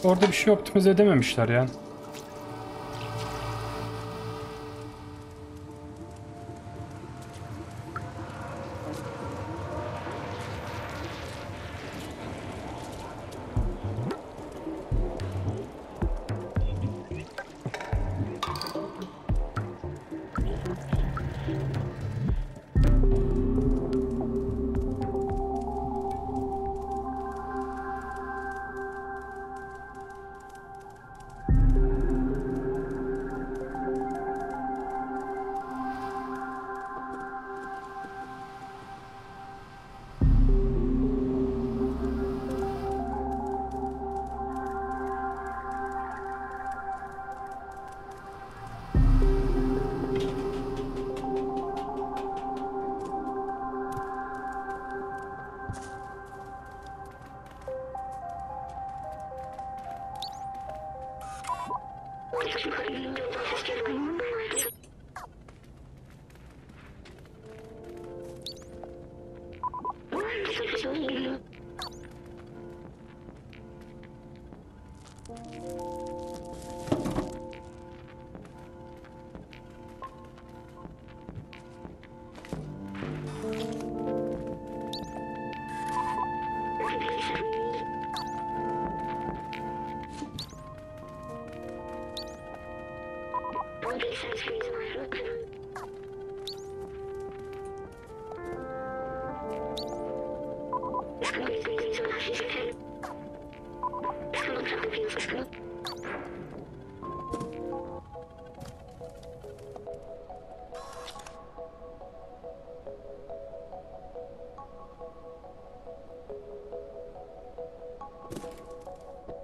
Orada bir şey optimize edememişler yani. Thank you.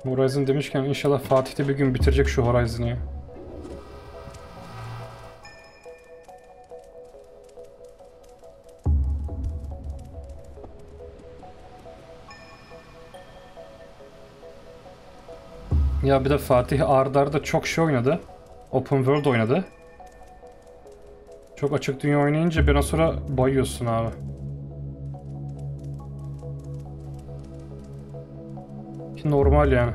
Horizon demişken inşallah Fatih de bir gün bitirecek şu Horizon'ı ya. Ya bir de Fatih arda arda çok şey oynadı. Open World oynadı. Çok açık dünya oynayınca biraz sonra bayıyorsun abi. Ki normal yani.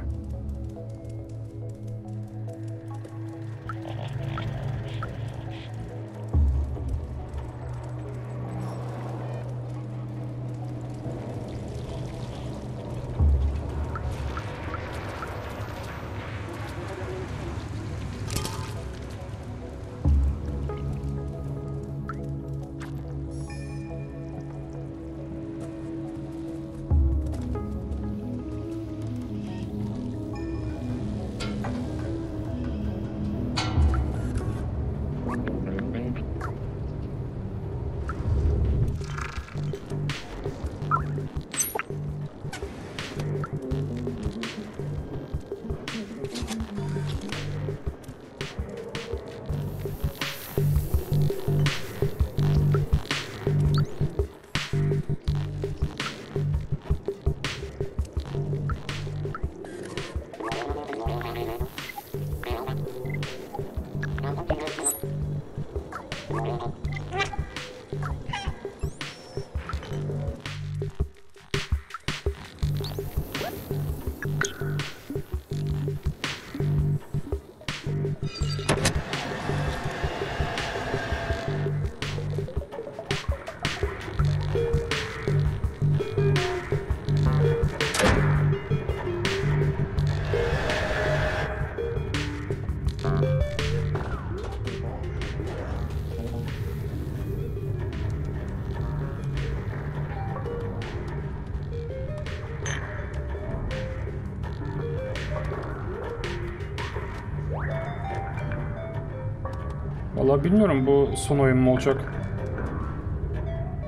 Bilmiyorum bu son oyun mu olacak.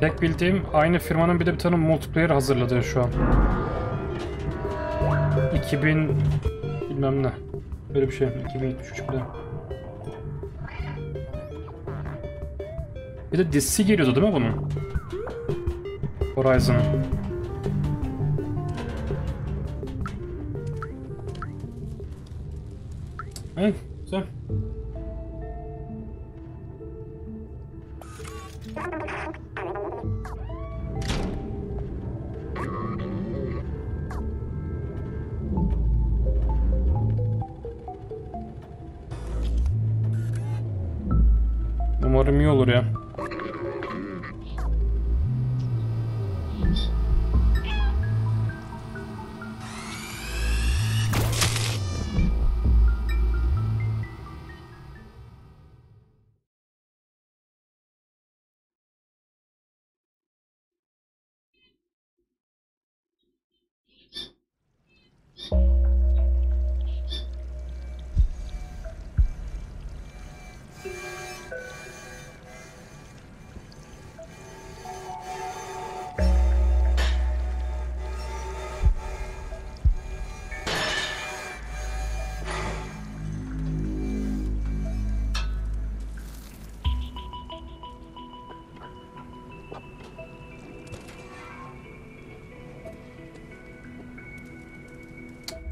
Tek bildiğim aynı firmanın bir de bir tane multiplayer hazırladığı şu an. iki bin bilmem ne. Böyle bir şey. iki bin yetmiş üç bile. Bir de dizisi geliyordu değil mi bunun? Horizon. Evet. Güzel. Umarım iyi olur ya.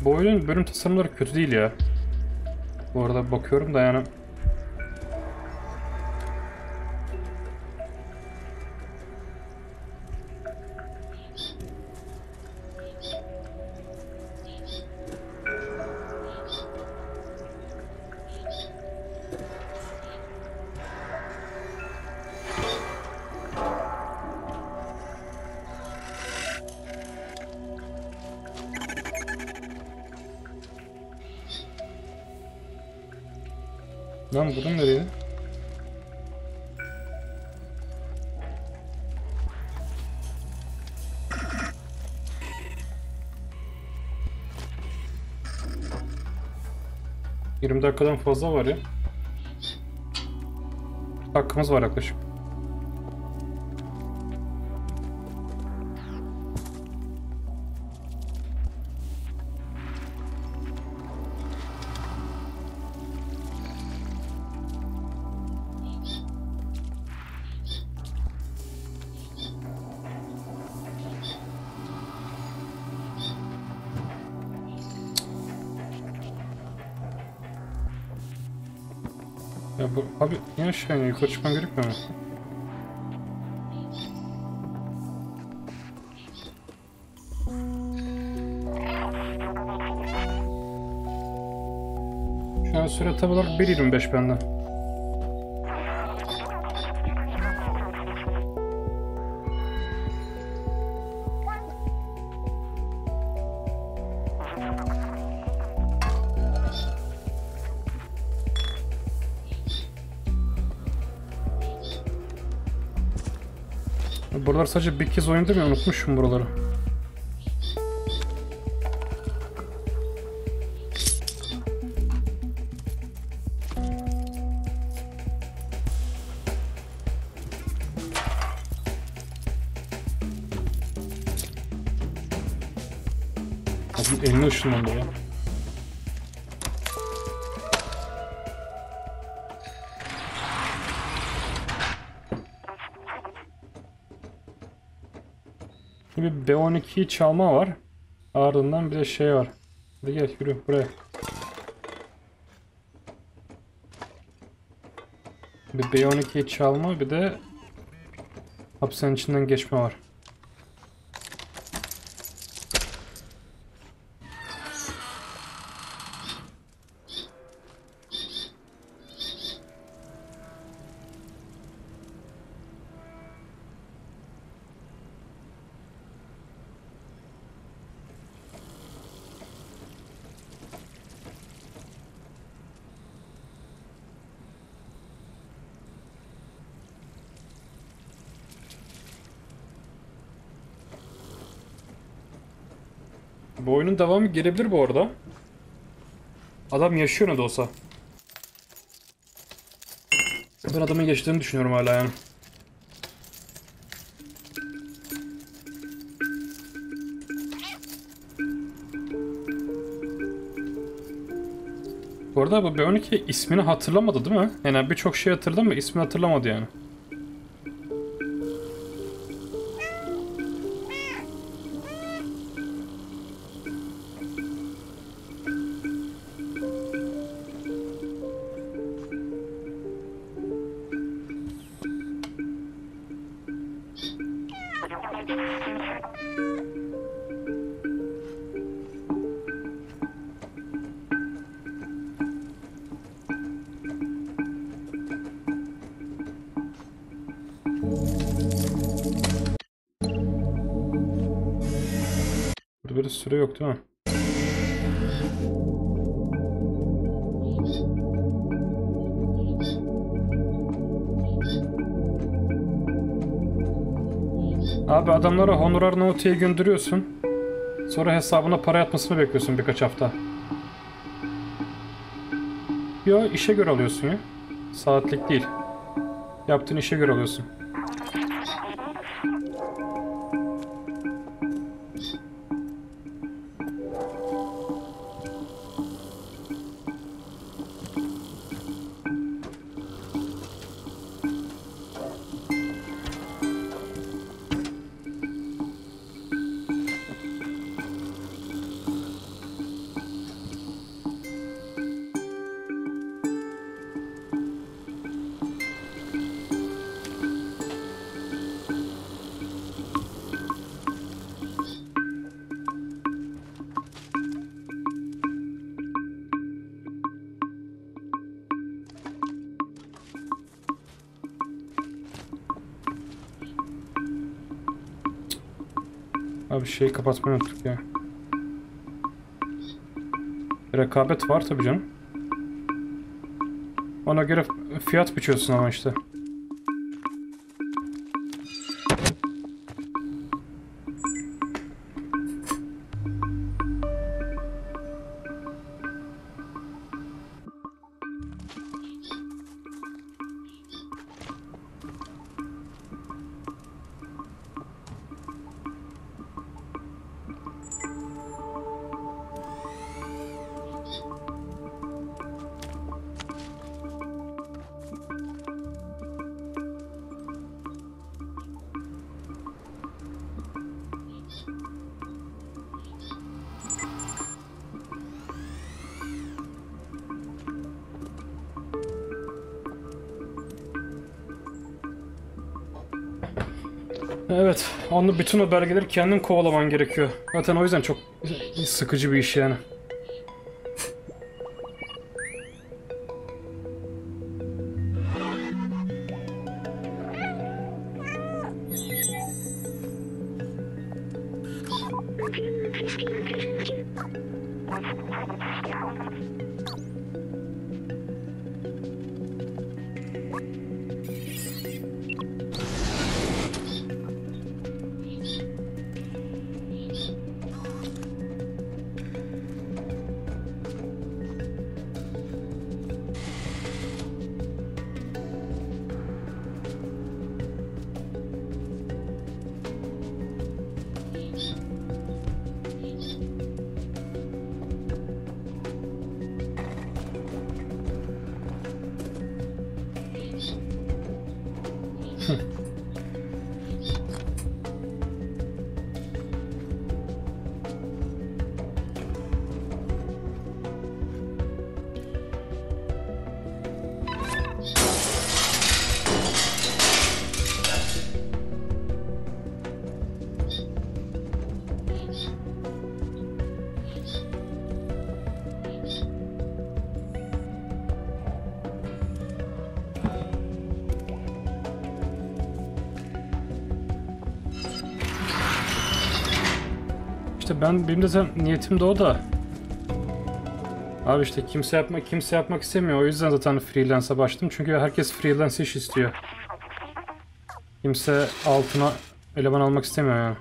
Bu oyunun bölüm tasarımları kötü değil ya. Bu arada bakıyorum da yani. Lan buradan nereye? yirmi dakikadan fazla var ya. Hakkımız var yaklaşık. Abi niye aşağı iniyor? Yukarı çıkman gerekmiyor mu? Şu an süre tabi olarak bir yirmi beş benden. Buralar sadece bir kez oynadım ya, unutmuşum buraları. Abi elini ışınlandı ya. Bir B on iki'yi çalma var. Ardından bir de şey var. Hadi gel yürü buraya. Bir B on iki'yi çalma, bir de hapishanenin içinden geçme var. Bu oyunun devamı gelebilir bu arada. Adam yaşıyor ne de olsa. Ben adamın geçtiğini düşünüyorum hala yani. Bu arada bu B on iki ismini hatırlamadı değil mi? Yani birçok şey hatırladı ama ismini hatırlamadı yani. Burada bir süre yok değil mi? Abi adamlara honorar notiye gönderiyorsun. Sonra hesabına para yatmasını bekliyorsun birkaç hafta. Yo, işe göre alıyorsun ya. Saatlik değil. Yaptığın işe göre alıyorsun. Abi şeyi kapatmayı unuttuk ya. Rekabet var tabii canım. Ona göre fiyat biçiyorsun ama işte. Evet, onu bütün o belgeleri kendin kovalaman gerekiyor. Zaten o yüzden çok sıkıcı bir iş yani. Ben benim de zaten niyetim de o da. Abi işte kimse yapmak kimse yapmak istemiyor. O yüzden zaten freelance'a başladım. Çünkü herkes freelance iş istiyor. Kimse altına eleman almak istemiyor yani.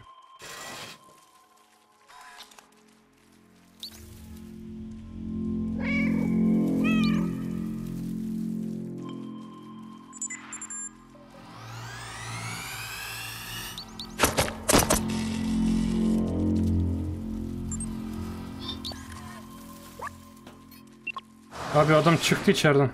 Abi adam çıktı içeriden.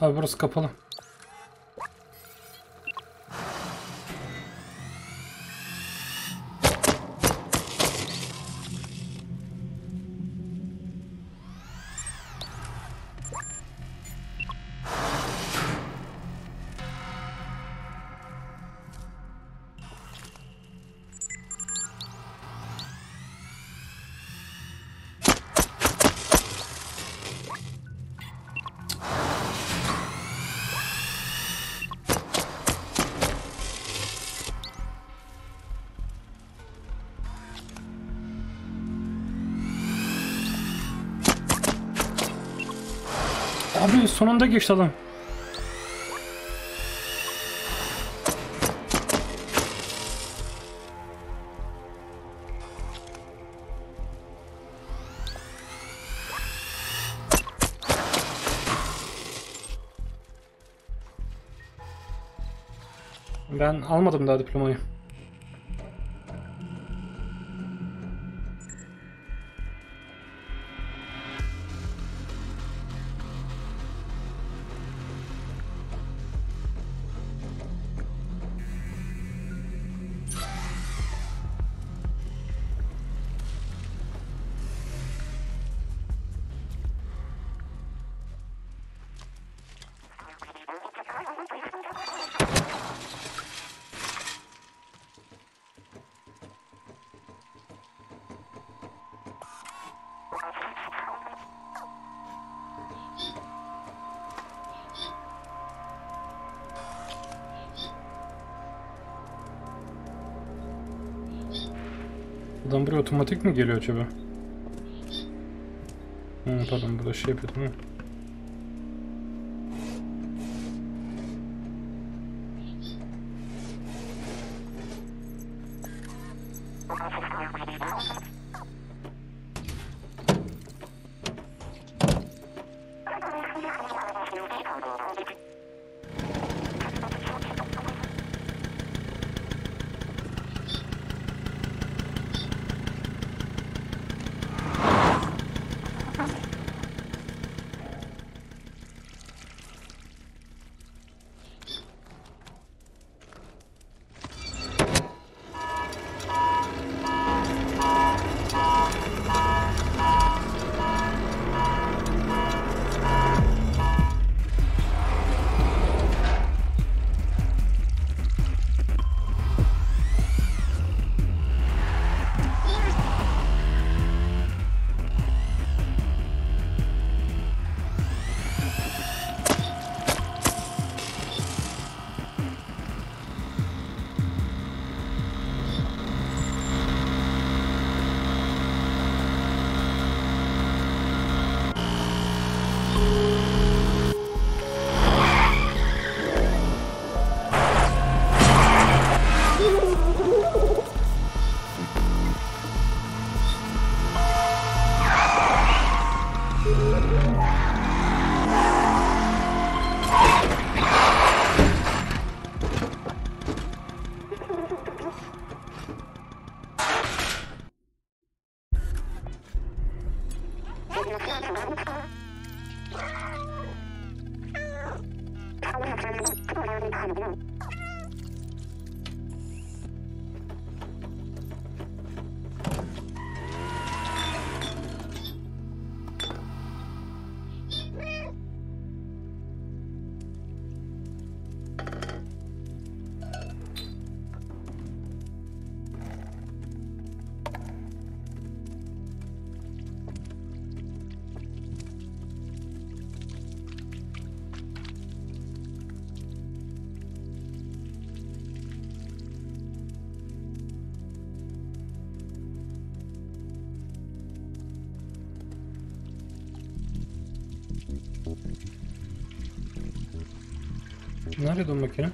Abi burası kapalı. Abi sonunda geçti adam. Ben almadım daha diplomayı. Buradan buraya otomatik mi geliyor acaba? Hmm, pardon, burada şey yapıyordum ya. Nerede o makine?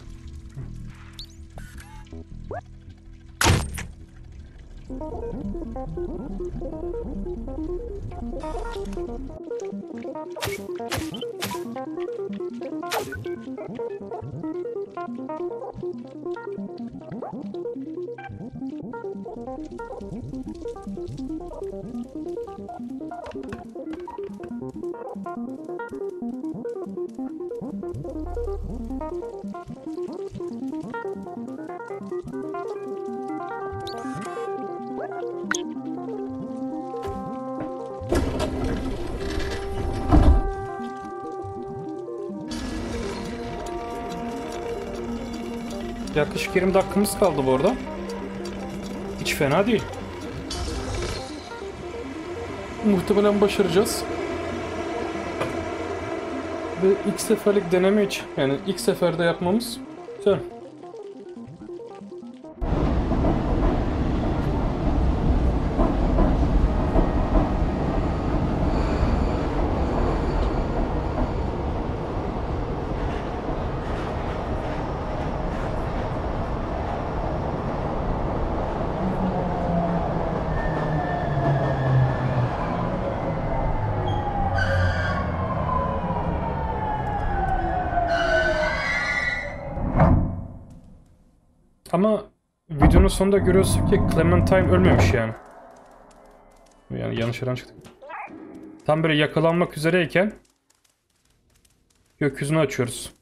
Yaklaşık yirmi dakikamız kaldı bu arada. Hiç fena değil. Muhtemelen başaracağız. Ve ilk seferlik deneme için, yani ilk seferde yapmamız güzel. Ama videonun sonunda görüyorsun ki Clementine ölmemiş yani. Yani yanlış yerden çıktık. Tam böyle yakalanmak üzereyken gökyüzünü açıyoruz.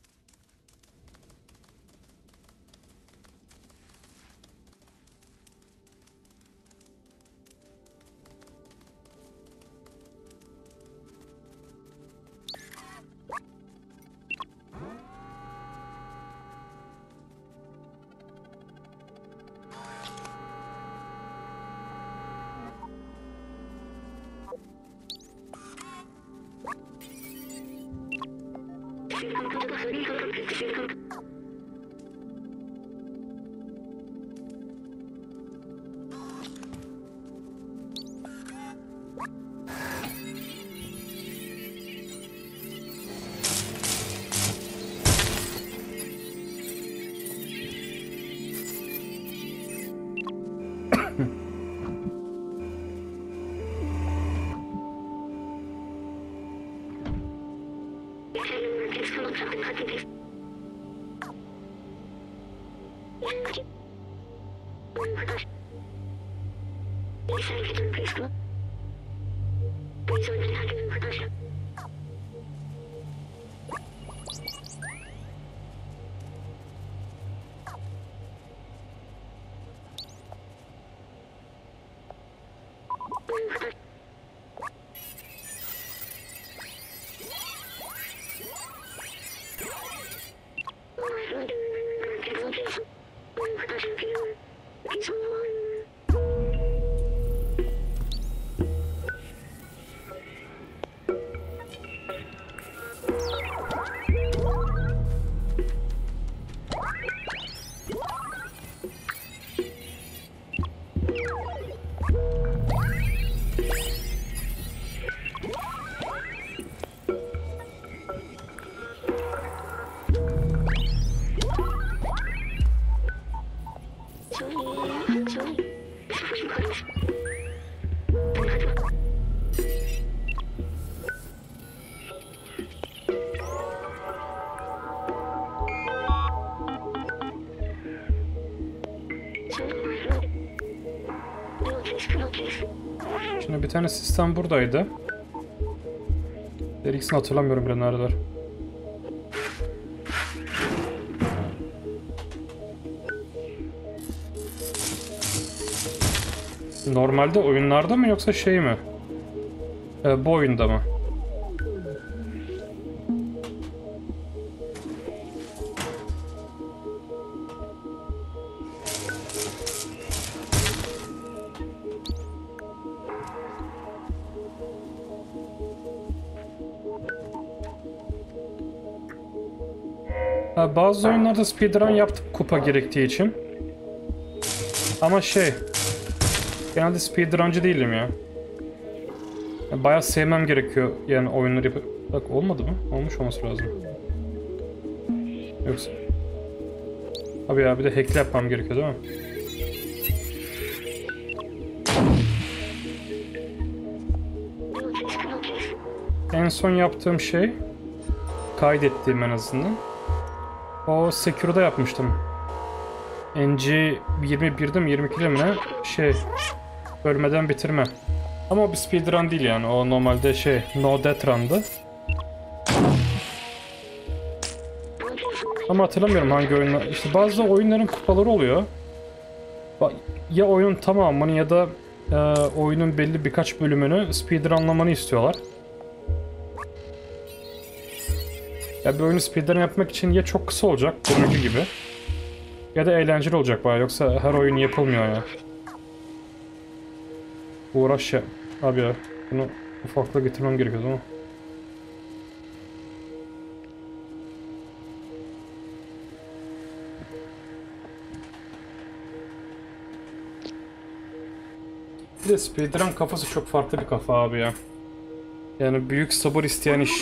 Şimdi bir tane sistem buradaydı. Derik'sini hatırlamıyorum bile neredeler. Normalde oyunlarda mı yoksa şey mi? Ee, bu oyunda mı? Bazı oyunlarda speedrun yaptık kupa gerektiği için. Ama şey... Genelde speedruncu değilim ya. Yani bayağı sevmem gerekiyor yani oyunları yapıp... Bak olmadı mı? Olmuş olması lazım. Yoksa... Abi ya bir de hack'le yapmam gerekiyor değil mi? En son yaptığım şey... Kaydettiğim en azından. O Sekiro'da yapmıştım. N G yirmi bir'de mi yirmi iki'de mi ne? Şey, ölmeden bitirme. Ama o bir speedrun değil yani. O normalde şey, no death run'dı. Ama hatırlamıyorum hangi oyunlar. İşte bazı oyunların kupaları oluyor. Ya oyunun tamamını ya da e, oyunun belli birkaç bölümünü speedrunlamanı istiyorlar. Ya bir oyunu speedrun yapmak için ya çok kısa olacak, bugünkü gibi, ya da eğlenceli olacak baya, yoksa her oyun yapılmıyor ya. Uğraş ya. Abi ya, bunu ufaklığa getirmem gerekiyor ama. Bir de speedrun kafası çok farklı bir kafa abi ya. Yani büyük sabır isteyen iş.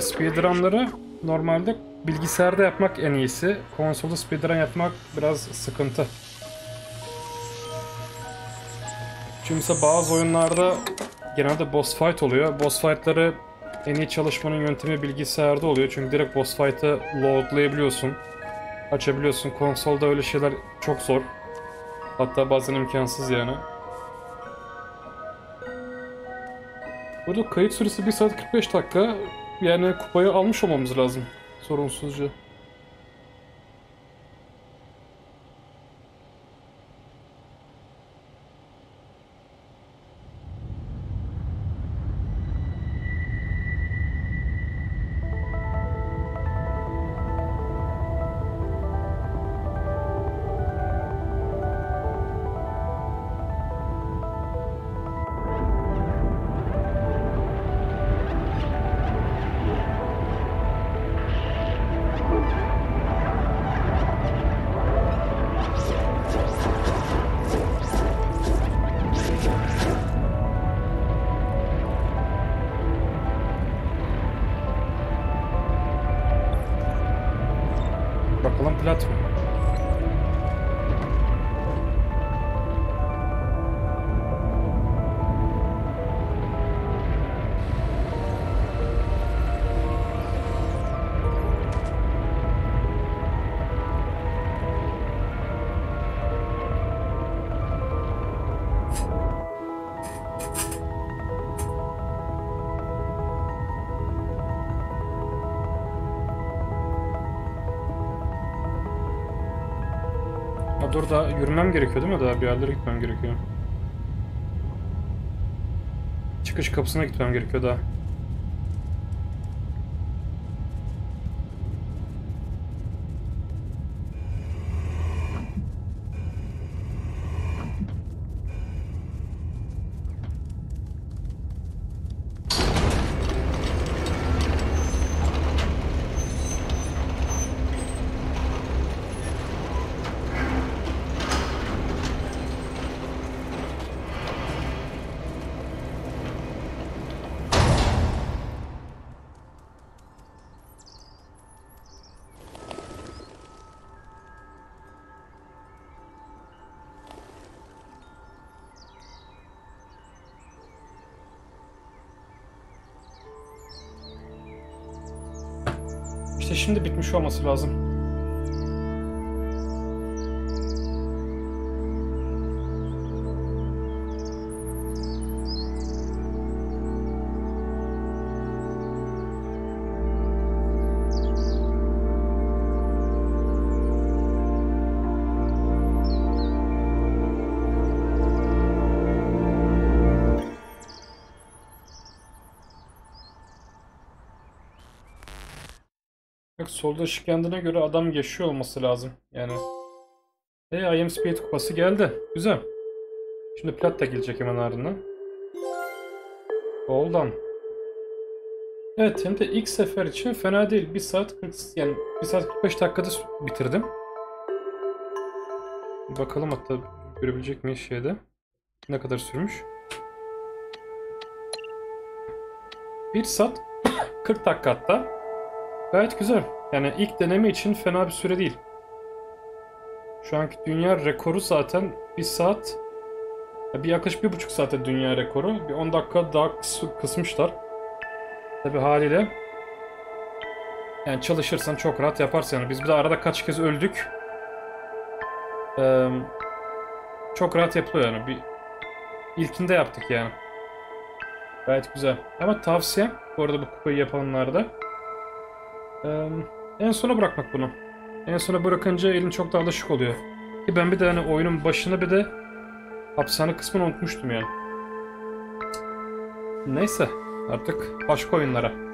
Speedrunları normalde bilgisayarda yapmak en iyisi. Konsolda speedrun yapmak biraz sıkıntı. Çünkü bazı oyunlarda genelde boss fight oluyor. Boss fight'ları en iyi çalışmanın yöntemi bilgisayarda oluyor. Çünkü direkt boss fight'ı loadlayabiliyorsun. Açabiliyorsun. Konsolda öyle şeyler çok zor. Hatta bazen imkansız yani. Burada kayıt süresi bir saat kırk beş dakika. Yani kupayı almış olmamız lazım. Sorunsuzca. Dur da yürümem gerekiyor değil mi? Daha bir yerlere gitmem gerekiyor. Çıkış kapısına gitmem gerekiyor daha. Şimdi bitmiş olması lazım. Solda ışık yandığına göre adam geçiyor olması lazım yani. E, I am Speed kupası geldi. Güzel. Şimdi plat da gelecek hemen ardından. Golden. Evet, hem de ilk sefer için fena değil. bir saat kırk yani bir saat kırk beş dakikada bitirdim. Bakalım hatta görebilecek miyiz şeyde. Ne kadar sürmüş? bir saat kırk dakika hatta. Gayet güzel. Yani ilk deneme için fena bir süre değil. Şu anki dünya rekoru zaten bir saat, bir yaklaşık bir buçuk saate dünya rekoru. Bir on dakika daha kısmışlar. Tabi haliyle. Yani çalışırsan çok rahat yaparsın. Yani biz bir de arada kaç kez öldük. Ee, çok rahat yapılıyor yani. Bir ilkinde yaptık yani. Gayet güzel. Ama tavsiyem bu arada bu kupayı yapanlarda. Ee, en sona bırakmak bunu. En sona bırakınca elin çok daha alışık oluyor. Ki ben bir de hani oyunun başını bir de hapishane kısmını unutmuştum yani. Neyse artık başka oyunlara.